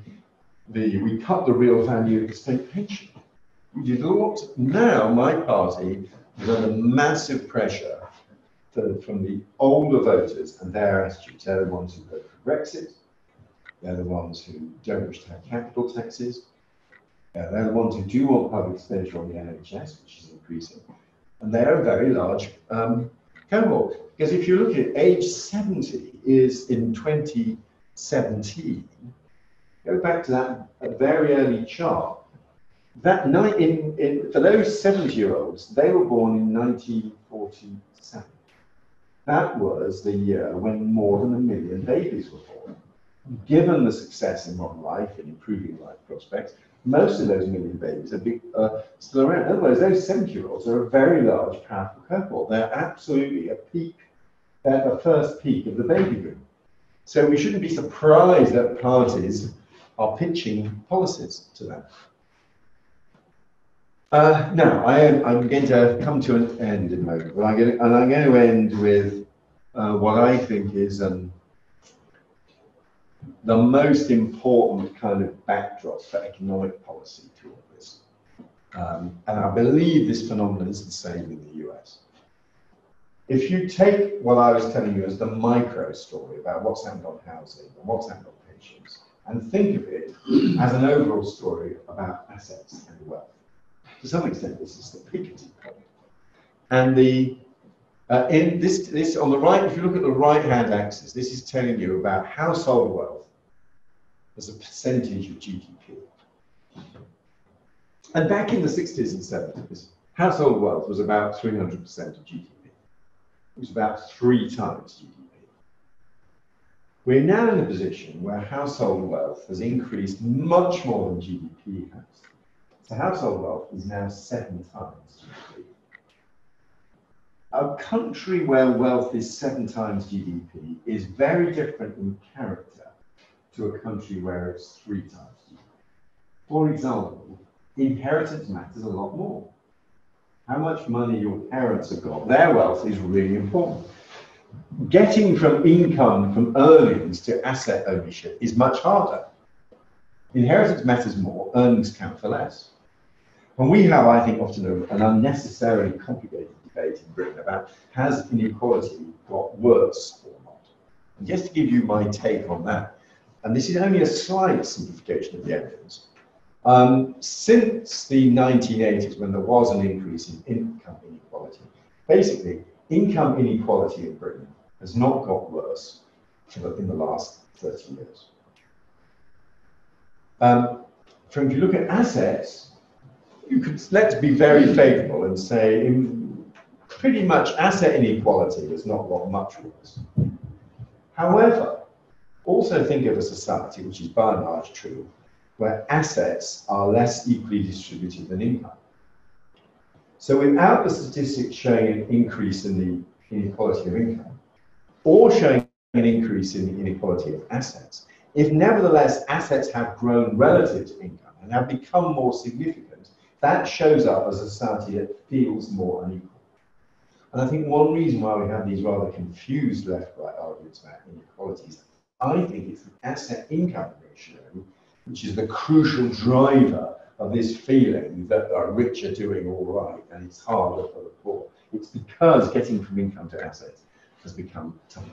the we cut the real value of the state pension. We did a lot. Now my party is under massive pressure to, from the older voters and their attitudes. They're the ones who vote for Brexit. They're the ones who don't wish to have capital taxes. Uh, they're the ones who do want public expenditure on the N H S, which is increasing. And they're a very large um, cohort. Because if you look at it, age seventy is in twenty. seventeen, go back to that a very early chart. That night in, in for those seventy year olds, they were born in nineteen forty-seven. That was the year when more than a million babies were born. Given the success in modern life and improving life prospects, most of those million babies are big, uh, still around. Otherwise, those seventy year olds are a very large, powerful cohort. They're absolutely a peak, they're the first peak of the baby boom. So we shouldn't be surprised that parties are pitching policies to them. Uh, now, I am, I'm going to come to an end in a moment, but I'm going to, and I'm going to end with uh, what I think is um, the most important kind of backdrop for economic policy to all this. Um, and I believe this phenomenon is the same in the U S. If you take what I was telling you as the micro story about what's happened on housing and what's happened on pensions, and think of it as an overall story about assets and wealth, to some extent this is the Piketty problem. And the uh, in this this on the right, if you look at the right-hand axis, this is telling you about household wealth as a percentage of G D P. And back in the sixties and seventies, household wealth was about three hundred percent of G D P. It was about three times G D P. We're now in a position where household wealth has increased much more than G D P has. So household wealth is now seven times G D P. A country where wealth is seven times G D P is very different in character to a country where it's three times G D P. For example, inheritance matters a lot more. How much money your parents have got, their wealth is really important. Getting from income, from earnings to asset ownership is much harder. Inheritance matters more, earnings count for less. And we have, I think, often an unnecessarily complicated debate in Britain about has inequality got worse or not? And just to give you my take on that, and this is only a slight simplification of the evidence, Um, since the nineteen eighties, when there was an increase in income inequality, basically income inequality in Britain has not got worse in the last thirty years. Um, from if you look at assets, you could let's be very favourable and say in pretty much asset inequality has not got much worse. However, also think of a society which is by and large true, where assets are less equally distributed than income. So without the statistics showing an increase in the inequality of income, or showing an increase in the inequality of assets, if nevertheless assets have grown relative to income and have become more significant, that shows up as a society that feels more unequal. And I think one reason why we have these rather confused left-right arguments about inequalities, I think it's the asset-income ratio, which is the crucial driver of this feeling that the rich are doing all right and it's harder for the poor. It's because getting from income to assets has become tougher.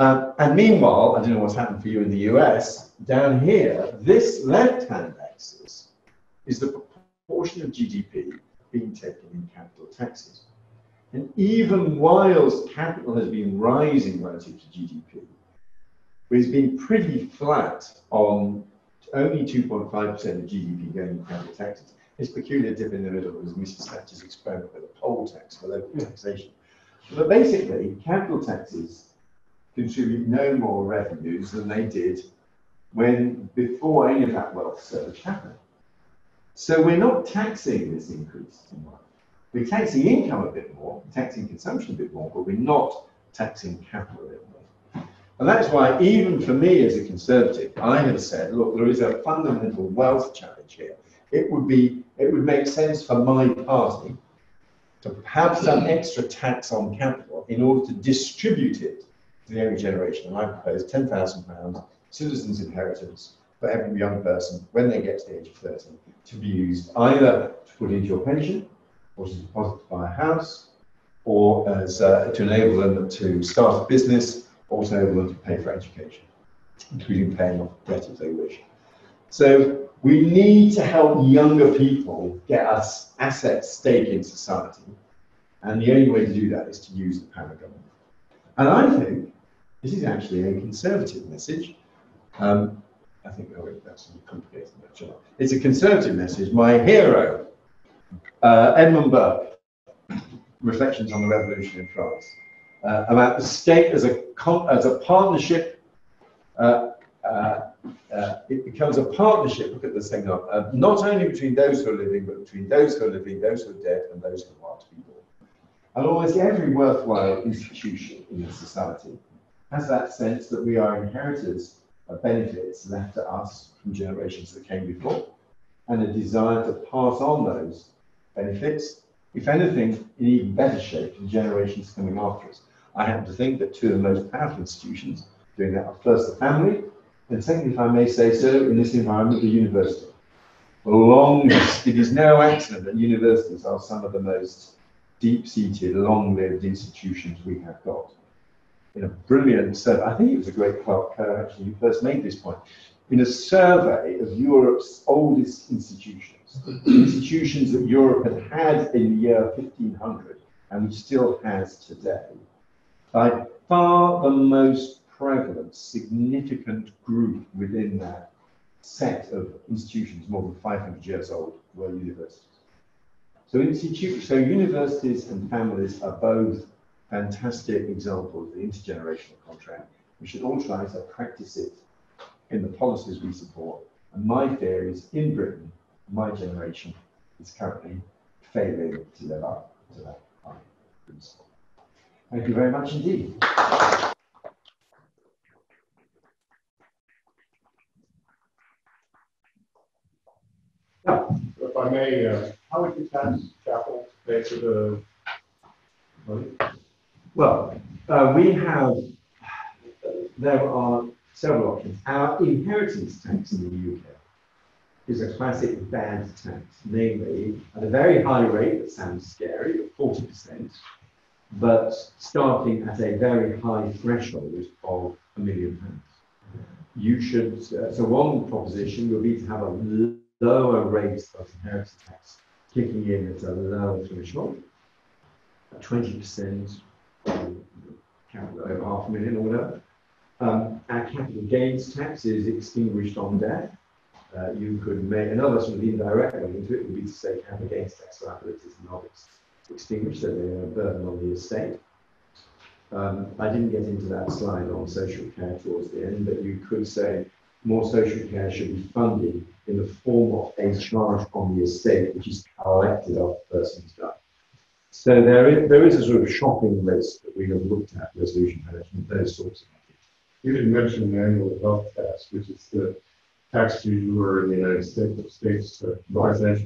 Um, and meanwhile, I don't know what's happened for you in the U S, down here, this left-hand axis is the portion of G D P being taken in capital taxes. And even whilst capital has been rising relative to G D P, it's been pretty flat on only two point five percent of G D P going in capital taxes. This peculiar dip in the middle was Missus Thatcher's experiment with a poll tax for local taxation. But basically, capital taxes contribute no more revenues than they did when before any of that wealth surge happened. So we're not taxing this increase in wealth. We're taxing income a bit more, taxing consumption a bit more, but we're not taxing capital a bit more. And that's why, even for me as a conservative, I have said, look, there is a fundamental wealth challenge here. It would be, it would make sense for my party to have some extra tax on capital in order to distribute it to the younger generation. And I propose ten thousand pounds citizens' inheritance for every young person when they get to the age of thirty to be used either to put into your pension, or to deposit to buy a house, or as uh, to enable them to start a business, or to enable them to pay for education, including paying off debt if they wish. So we need to help younger people get us assets stake in society, and the only way to do that is to use the power of government. And I think this is actually a conservative message. Um, I think oh, that's complicated. It's a conservative message. My hero, uh, Edmund Burke, Reflections on the Revolution in France, uh, about the state as a as a partnership. Uh, uh, uh, it becomes a partnership. Look at this thing up. Uh, not only between those who are living, but between those who are living, those who are dead, and those who are to be born. And almost every worthwhile institution in society has that sense that we are inheritors of benefits left to us from generations that came before, and a desire to pass on those benefits, if anything, in even better shape to the generations coming after us. I happen to think that two of the most powerful institutions doing that are first the family, and secondly, if I may say so, in this environment, the university. The longest, it is no accident that universities are some of the most deep-seated, long-lived institutions we have got. In a brilliant survey, I think it was a great Clark Kerr actually who first made this point, in a survey of Europe's oldest institutions, institutions that Europe had had in the year fifteen hundred and which still has today, by far the most prevalent, significant group within that set of institutions more than five hundred years old were universities. So, institute, so universities and families are both fantastic examples of the intergenerational contract. We should all try to practice it in the policies we support. And my fear is, in Britain, my generation is currently failing to live up to that principle. Thank you very much indeed. Now, if I may, uh, how would you tax chapel pay for the money? Well, uh, we have, there are several options. Our inheritance tax in the U K is a classic bad tax, namely at a very high rate that sounds scary, at forty percent, but starting at a very high threshold of a million pounds. You should, uh, so one proposition would be to have a lower rate of inheritance tax kicking in at a lower threshold, twenty percent. Capital over half a million or whatever. Um, our capital gains tax is extinguished on death. Uh, you could make another sort of indirect way into it would be to say capital gains tax liabilities are not extinguished, so they're a burden on the estate. Um, I didn't get into that slide on social care towards the end, but you could say more social care should be funded in the form of a charge on the estate, which is collected after the person's died. So there is, there is a sort of shopping list that we have looked at, resolution management, those sorts of things. You didn't mention the annual wealth tax, which is the tax you were in the United States, States uh, right.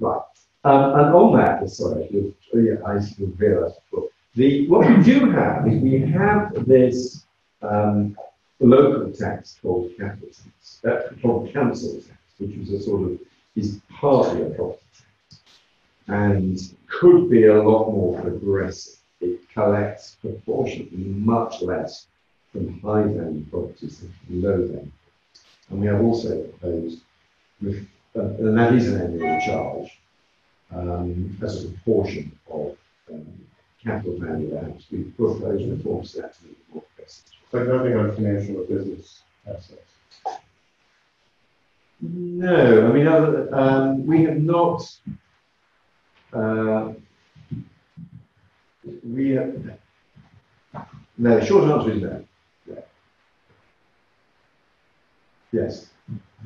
Right. Um, and on that, sorry, you, oh yeah, I should have realized before. The, what we do have is we have this um, local tax called capital tax, uh, called council tax, which is a sort of, is partly a property tax. And could be a lot more progressive. It collects proportionately much less from high value properties than from low value. And we have also proposed but then that is an annual charge um, as a proportion of um, capital value of assets. We put those reforms to that to make it more progressive. So nothing on financial or business assets? No, I mean, other, um, we have not. Uh, we have, no. Short answer is no. Yeah. Yes.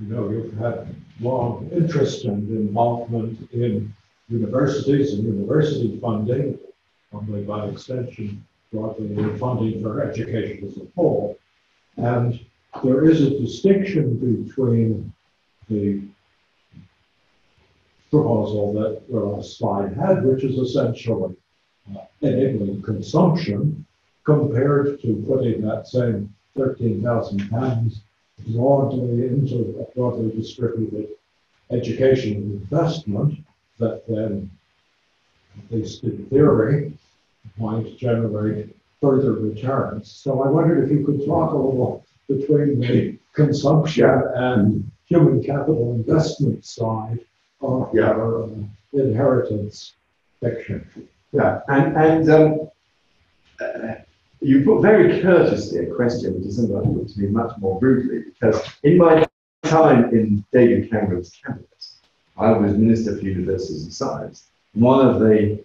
You know, we've had long interest and involvement in universities and university funding, probably by extension, broadly funding for education as a whole. And there is a distinction between the proposal that uh, slide had, which is essentially uh, enabling consumption, compared to putting that same thirteen thousand pounds broadly into a broadly distributed education investment that then, at least in theory, might generate further returns. So I wondered if you could talk a little between the consumption and human capital investment side of yeah. our um, inheritance fiction. Yeah, and, and um, uh, you put very courteously a question which is something I put to me much more brutally, because in my time in David Cameron's cabinet, I was Minister for Universities and Science. One of the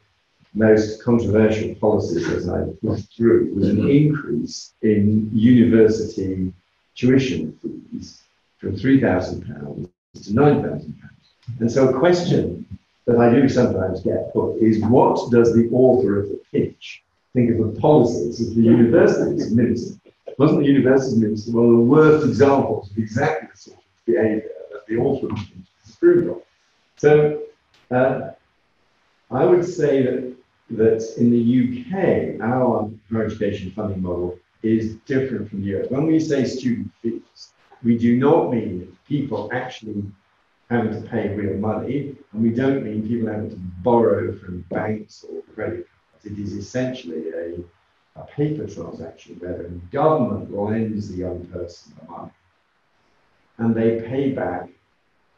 most controversial policies as I pushed through was an increase in university tuition fees from three thousand pounds to nine thousand pounds. And so a question that I do sometimes get put is, what does the author of the pitch think of the policies of the university's minister? Wasn't the university's minister one of the worst examples of exactly the sort of behaviour that the author of the pitch disapproved of? So uh, I would say that, that in the U K, our education funding model is different from the U S. When we say student fees, we do not mean that people actually having to pay real money, and we don't mean people having to borrow from banks or credit cards. It is essentially a, a paper transaction where the government lends the young person the money, and they pay back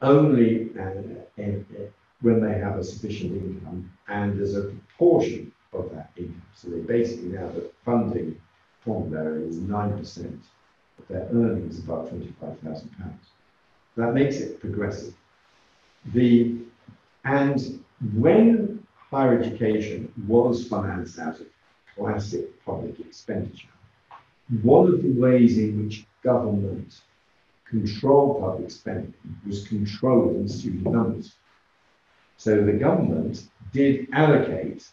only and, and, and when they have a sufficient income and as a proportion of that income. So they basically now the funding formula is nine percent of their earnings above twenty-five thousand pounds. That makes it progressive. The, and when higher education was financed out of classic public expenditure, one of the ways in which government controlled public spending was controlling student numbers. So the government did allocate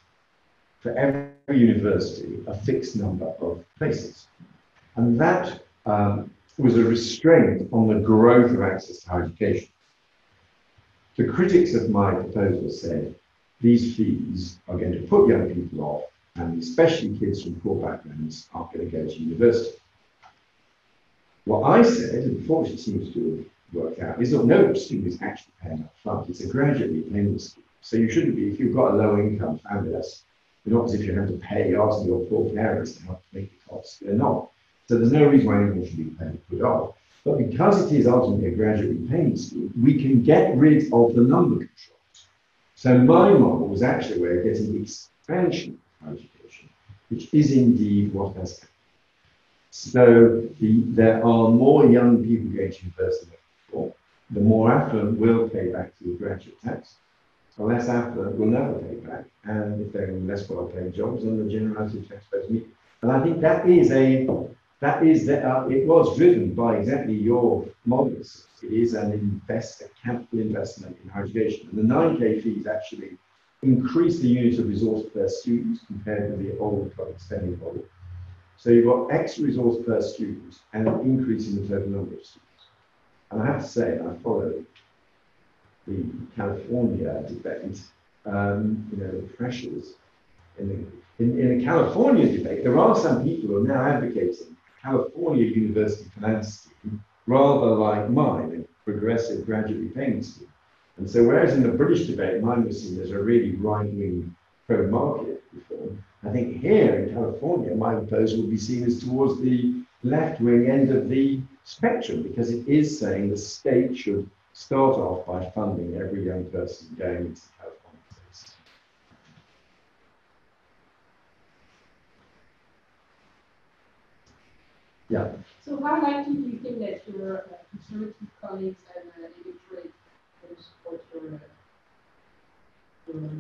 for every university a fixed number of places. And that um, was a restraint on the growth of access to higher education. The critics of my proposal said, these fees are going to put young people off, and especially kids from poor backgrounds aren't going to go to university. What I said, and what it seems to have worked out, is that no student is actually paying up front. It's a graduate repayment scheme. So you shouldn't be, if you've got a low income family, that's not as if you're having to pay asking your poor parents to help make the costs. They're not. So there's no reason why anyone should be paid put off. But because it is ultimately a graduate repayment scheme, we can get rid of the number controls. So my model was actually a way of getting the expansion of higher education, which is indeed what has happened. So the, there are more young people going to university than before. The more affluent will pay back to the graduate tax. The less affluent will never pay back. And if they're in less well-paying jobs, then the generality of tax goes meet. And I think that is a That is, that uh, it was driven by exactly your models. It is an investor, capital investment in higher education. And the nine K fees actually increase the unit of resource per student compared with the old public spending model. So you've got extra resource per student and an increase in the total number of students. And I have to say, I followed the California debate, um, you know, the pressures in the, in, in the California debate. There are some people who are now advocating California university finance scheme, rather like mine, a progressive graduate repayment scheme. And so whereas in the British debate, mine was seen as a really right-wing pro-market reform, I think here in California, my proposal would be seen as towards the left-wing end of the spectrum, because it is saying the state should start off by funding every young person going into health politics. Yeah. So how likely do you think that your uh, conservative colleagues and uh, electorate will support your, uh, your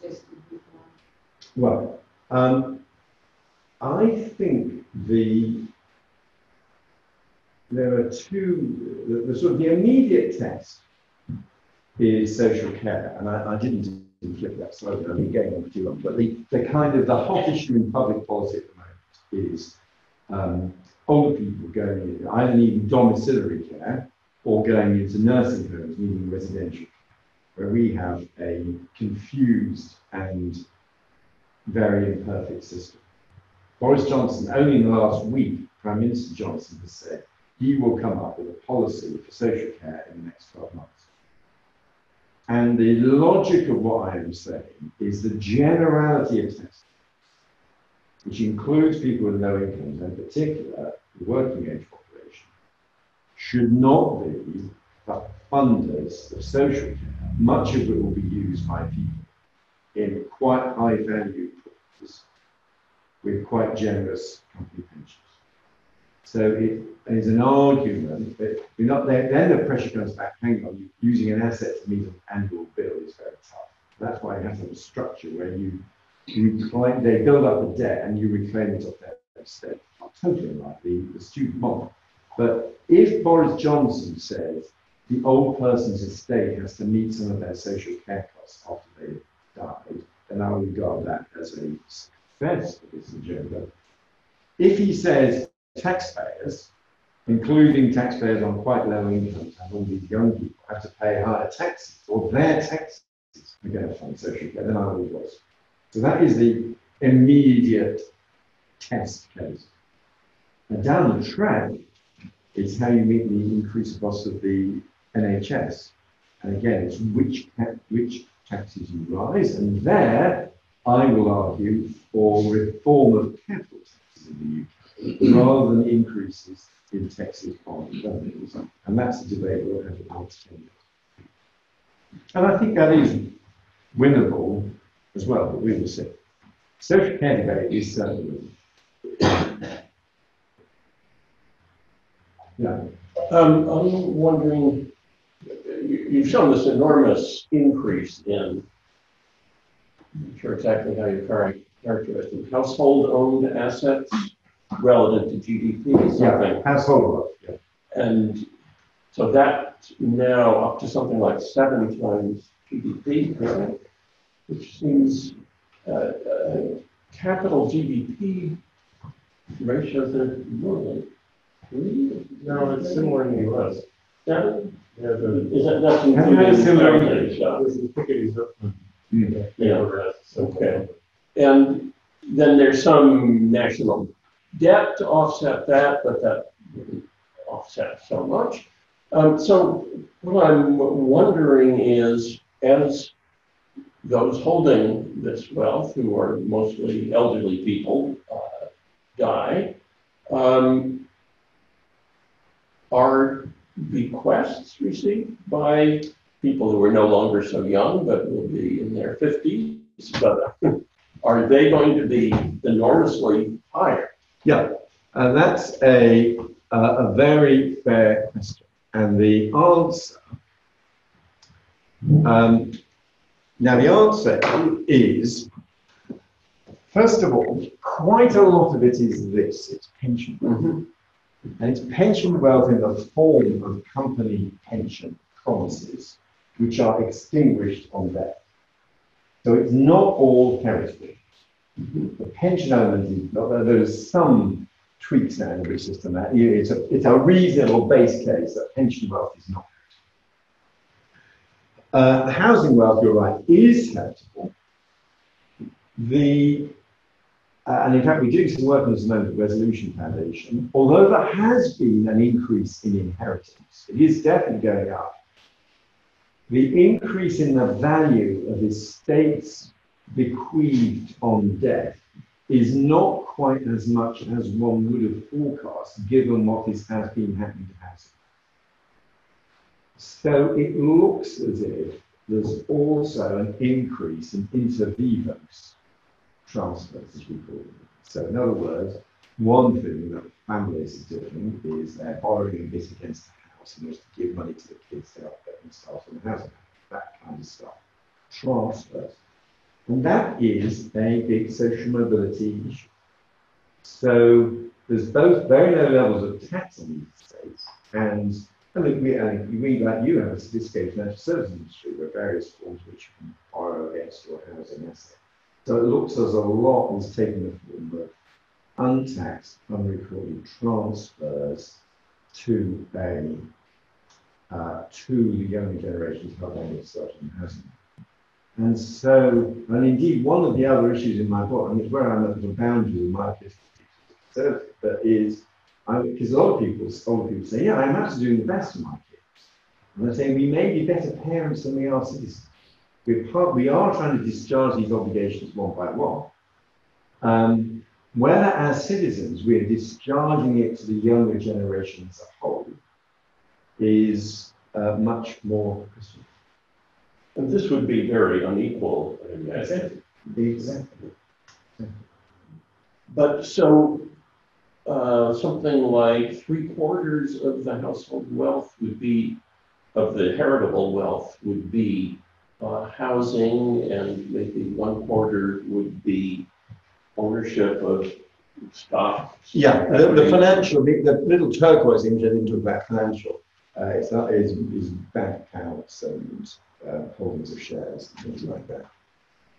suggestion before? Well, um, I think the there are two, the, the sort of the immediate test is social care, and I, I didn't flip that slogan, I've been going on for too long, but the, the kind of the hot issue in public policy at the moment is um, older people going into either needing domiciliary care or going into nursing homes, needing residential care, where we have a confused and very imperfect system. Boris Johnson, only in the last week, Prime Minister Johnson has said he will come up with a policy for social care in the next twelve months. And the logic of what I am saying is the generality of testing, which includes people with low incomes, and in particular the working age population, should not be the funders of social care. Much of it will be used by people in quite high value pools with quite generous company pensions. So it is an argument that you're not there, then the pressure comes back, hang on, using an asset to meet an annual bill is very tough. That's why you have to have a structure where you reclaim, they build up a debt and you reclaim it off their debt. Not totally like the, the student model. But if Boris Johnson says the old person's estate has to meet some of their social care costs after they died, then I would regard that as a success for this agenda. If he says taxpayers, including taxpayers on quite low incomes, and all these young people have to pay higher taxes, or their taxes are going to fund social care, than I would was. So that is the immediate test case. And down the track is how you meet the increased cost of the N H S. And again, it's which, which taxes you rise. And there, I will argue for reform of capital taxes in the U K, rather than increases in taxes on revenues. And that's a debate we'll have in the next ten years. And I think that is winnable as well, but we will see. Social care debate is certainly winnable. Yeah. Um, I'm wondering, you've shown this enormous increase in, I'm sure exactly how you characterized them, household-owned assets relative to G D P or something. Yeah, household-owned, yeah. And so that's now up to something like seven times G D P, right? Which seems uh, uh, capital G D P ratios are normally three. No, it's similar in the U S. Seven? Yeah, the, is that that's including similar ratio? Mm. Yeah. Okay. And then there's some national debt to offset that, but that wouldn't offset so much. Um, so what I'm wondering is, as those holding this wealth, who are mostly elderly people, uh, die, um, are bequests received by people who are no longer so young, but will be in their fifties, but are they going to be enormously higher? Yeah, uh, that's a, uh, a very fair question. And the answer, um, now the answer is, first of all, quite a lot of it is this, it's pension wealth. Mm-hmm. And it's pension wealth in the form of company pension promises, which are extinguished on death. So it's not all heritage. Mm-hmm. The pension element, there's some tweaks now in the system. That it's a, it's a reasonable base case that pension wealth is not heritable. Uh, housing wealth, you're right, is heritable. The, uh, and in fact, we do some work on this moment at Resolution Foundation. Although there has been an increase in inheritance, it is definitely going up. The increase in the value of estates bequeathed on death is not quite as much as one would have forecast, given what is, has been happening to housing. So it looks as if there's also an increase in inter vivos transfers, as we call them. So in other words, one thing that families are doing is they're borrowing a bit against the house in order to give money to the kids to help get themselves on the house. That kind of stuff. Transfers. And that is a big social mobility issue. So there's both very low levels of tax in these states, and I think we, I think we like you have a sophisticated financial services industry where various forms which you can borrow against your housing asset. So it looks as a lot was taken the form of untaxed, unrecorded transfers to a uh, to the younger generation to help them get started in housing. And so, and indeed, one of the other issues in my book, and it's where I'm at the boundaries of my conservative, but is because a lot of people, a lot of people say, yeah, I'm actually doing the best for my kids. And they're saying we may be better parents than we are citizens. We're part, we are trying to discharge these obligations one by one. Um, whether as citizens we're discharging it to the younger generation as a whole is uh, much more questionable. And this would be very unequal, I imagine. Exactly. Exactly. But so uh, something like three quarters of the household wealth would be, of the heritable wealth would be uh, housing, and maybe one quarter would be ownership of stock. Yeah, the, the financial, the, the little turquoise image I didn't talk about financial. Uh, it's not is is bank accounts and uh, holdings of shares and things like that.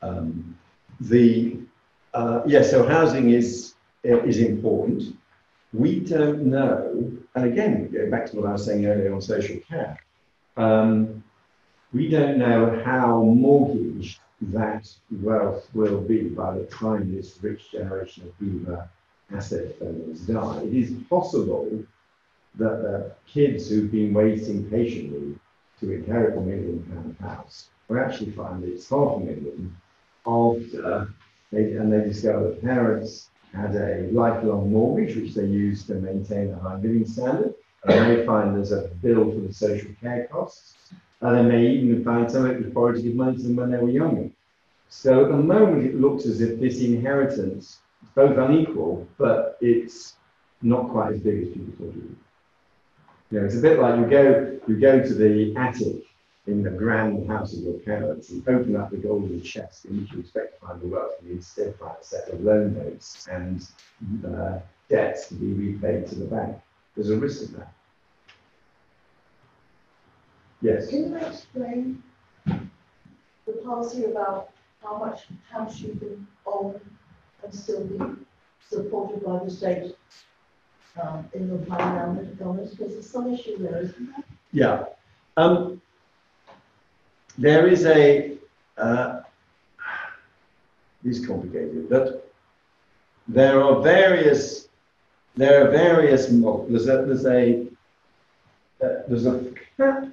Um, the uh, yeah, so housing is is important. We don't know, and again, going back to what I was saying earlier on social care, um, we don't know how mortgaged that wealth will be by the time this rich generation of boomer asset owners die. It is possible that the kids who've been waiting patiently to inherit a million pound house will actually find it's half a million after they, and they discover that parents had a lifelong mortgage which they used to maintain a high living standard, and they find there's a bill for the social care costs, and they may even find some of it was borrowed to give money to them when they were younger. So at the moment it looks as if this inheritance is both unequal, but it's not quite as big as people thought it would. You know, it's a bit like you go you go to the attic in the grand house of your parents and open up the golden chest in which you expect to find the wealth, and you instead find a set of loan notes and uh, debts to be repaid to the bank. There's a risk of that. Yes? Can you explain the policy about how much house you can own and still be supported by the state? Um, in the environmental governance, because there's some issue there, isn't there? Yeah. Um, there is a, uh, it's complicated, but there are various, there are various models. There's a, there's a, uh, there's a cap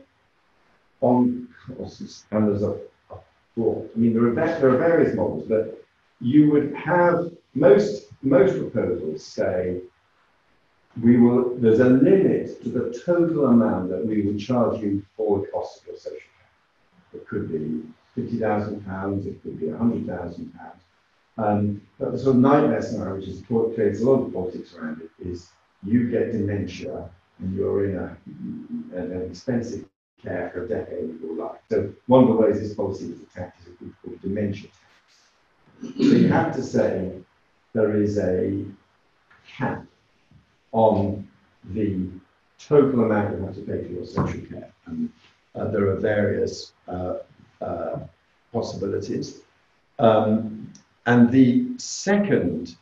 on costs, and there's a, a floor. I mean, there are, there are various models, but you would have, most, most proposals say, we will, there's a limit to the total amount that we will charge you for the cost of your social care. It could be fifty thousand pounds, it could be one hundred thousand pounds. Um, but the sort of nightmare scenario, which is creates a lot of politics around it, is you get dementia and you're in a, an expensive care for a decade of your life. So one of the ways this policy is attacked is what we call dementia tax. So you have to say there is a cap on the total amount you have to pay for your social care. And uh, there are various uh, uh, possibilities. Um, and the second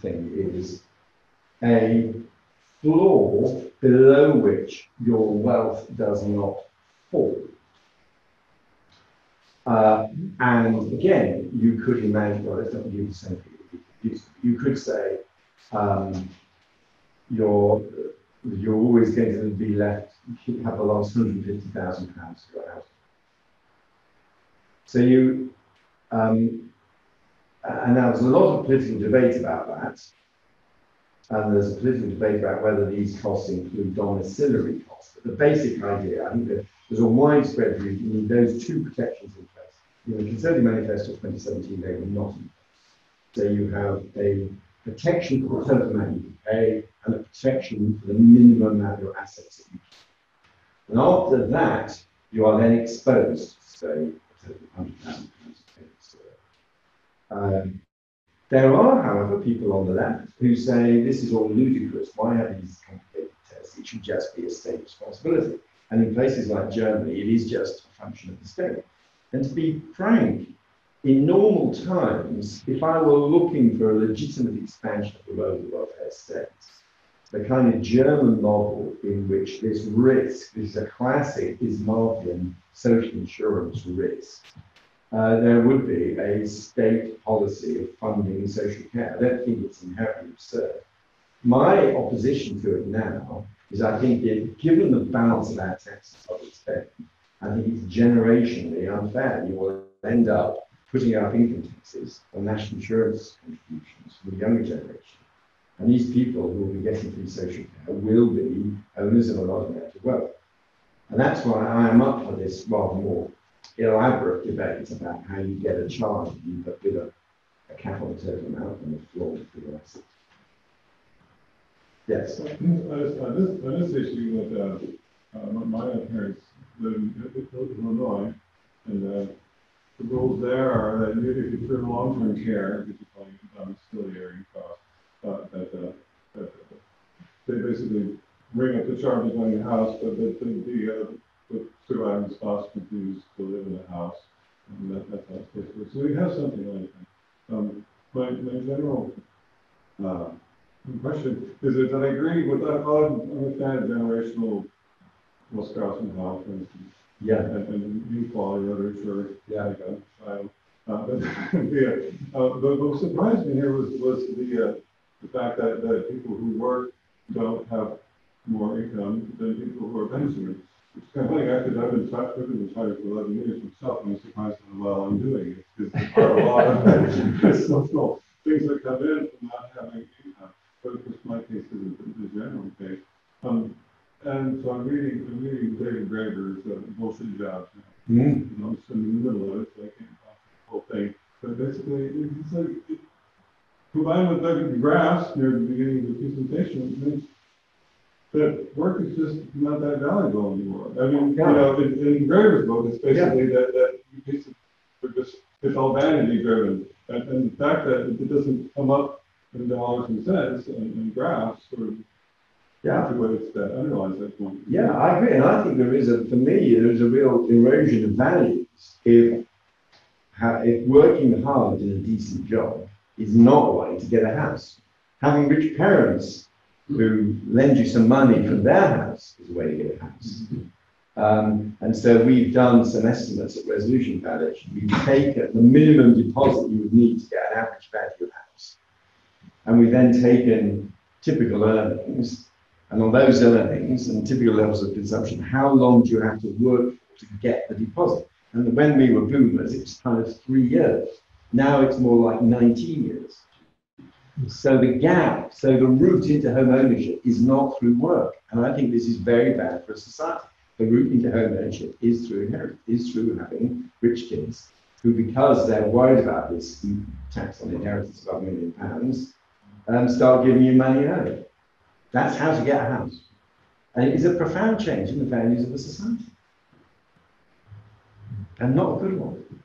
thing is a floor below which your wealth does not fall. Uh, and again, you could imagine, well, it's not really the same thing. You could say, um, You're you're always going to be left have the last hundred fifty thousand pounds to go out. So you, um, and there was a lot of political debate about that. and there's a political debate about whether these costs include domiciliary costs. But the basic idea, I think that there's a widespread view you need those two protections in place. In the Conservative Manifesto of twenty seventeen, they were not in place. So you have a protection for the amount you pay and a protection for the minimum amount of your assets that you keep. And after that, you are then exposed, say, to one hundred thousand pounds. Um, there are, however, people on the left who say this is all ludicrous. Why have these complicated tests? It should just be a state responsibility. And in places like Germany, it is just a function of the state. And to be frank, in normal times, if I were looking for a legitimate expansion of the role of welfare states, the kind of German model in which this risk, this is a classic Bismarckian social insurance risk, uh, there would be a state policy of funding social care. I don't think it's inherently absurd. My opposition to it now is I think that given the balance of our taxes public spend, I think it's generationally unfair. You will end up putting up income taxes on national insurance contributions for the younger generation. And these people who will be getting free social care will be owners of a lot of amount of wealth. And that's why I'm up for this rather more elaborate debate about how you get a charge but with a, a cap on the total amount and a floor for your assets. Yes. On this, on this issue that uh, uh, my parents live in Illinois, and uh, the rules there are that if you put in long-term care, which is probably domiciliary cost, uh, that, uh, that they basically bring up the charges on your house, but the, the, uh, the surviving spouse continues to live in the house, and that, that's how it's supposed to work. So we have something like that. Um, my, my general uh, question is that I agree with that odd generational Strauss and Howe, for instance. Yeah, and, and you follow your literature. Yeah, I got child. Uh, but, yeah. Uh, but what surprised me here was was the uh, the fact that, that people who work don't have more income than people who are pensioners. It's kind of funny, actually. I've been I've been retired for eleven years myself, and I'm surprised at how well I'm doing it because there are a lot of social things that come in from not having income. But of course, my case isn't the general case. Um, And so I'm reading, I'm reading David Graeber's uh, Bullshit Jobs now. Mm -hmm. And I'm just in the middle of it, so I can't talk about the whole thing. But basically, it's like, it, combined with Doug Graff's near the beginning of the presentation, it means that work is just not that valuable anymore. I mean, yeah. You know, in, in Graeber's book, it's basically yeah. that, that you basically just, it's all vanity driven. And, and the fact that it doesn't come up in dollars and cents and, and graphs sort of. Yeah, yeah, I agree, and I think there is a, for me, there is a real erosion of values if if working hard in a decent job is not a way to get a house. Having rich parents who lend you some money from their house is a way to get a house. Um, and so we've done some estimates at Resolution Foundation. We take the minimum deposit you would need to get an average value house, and we've then taken typical earnings. And on those earnings and typical levels of consumption, how long do you have to work to get the deposit? And when we were boomers, it was kind of three years. Now it's more like nineteen years. So the gap, so the route into home ownership is not through work. And I think this is very bad for a society. The route into home ownership is through inheritance, is through having rich kids who, because they're worried about this tax on inheritance of about a million pounds, um, start giving you money early. That's how to get a house. And it is a profound change in the values of a society. And not a good one.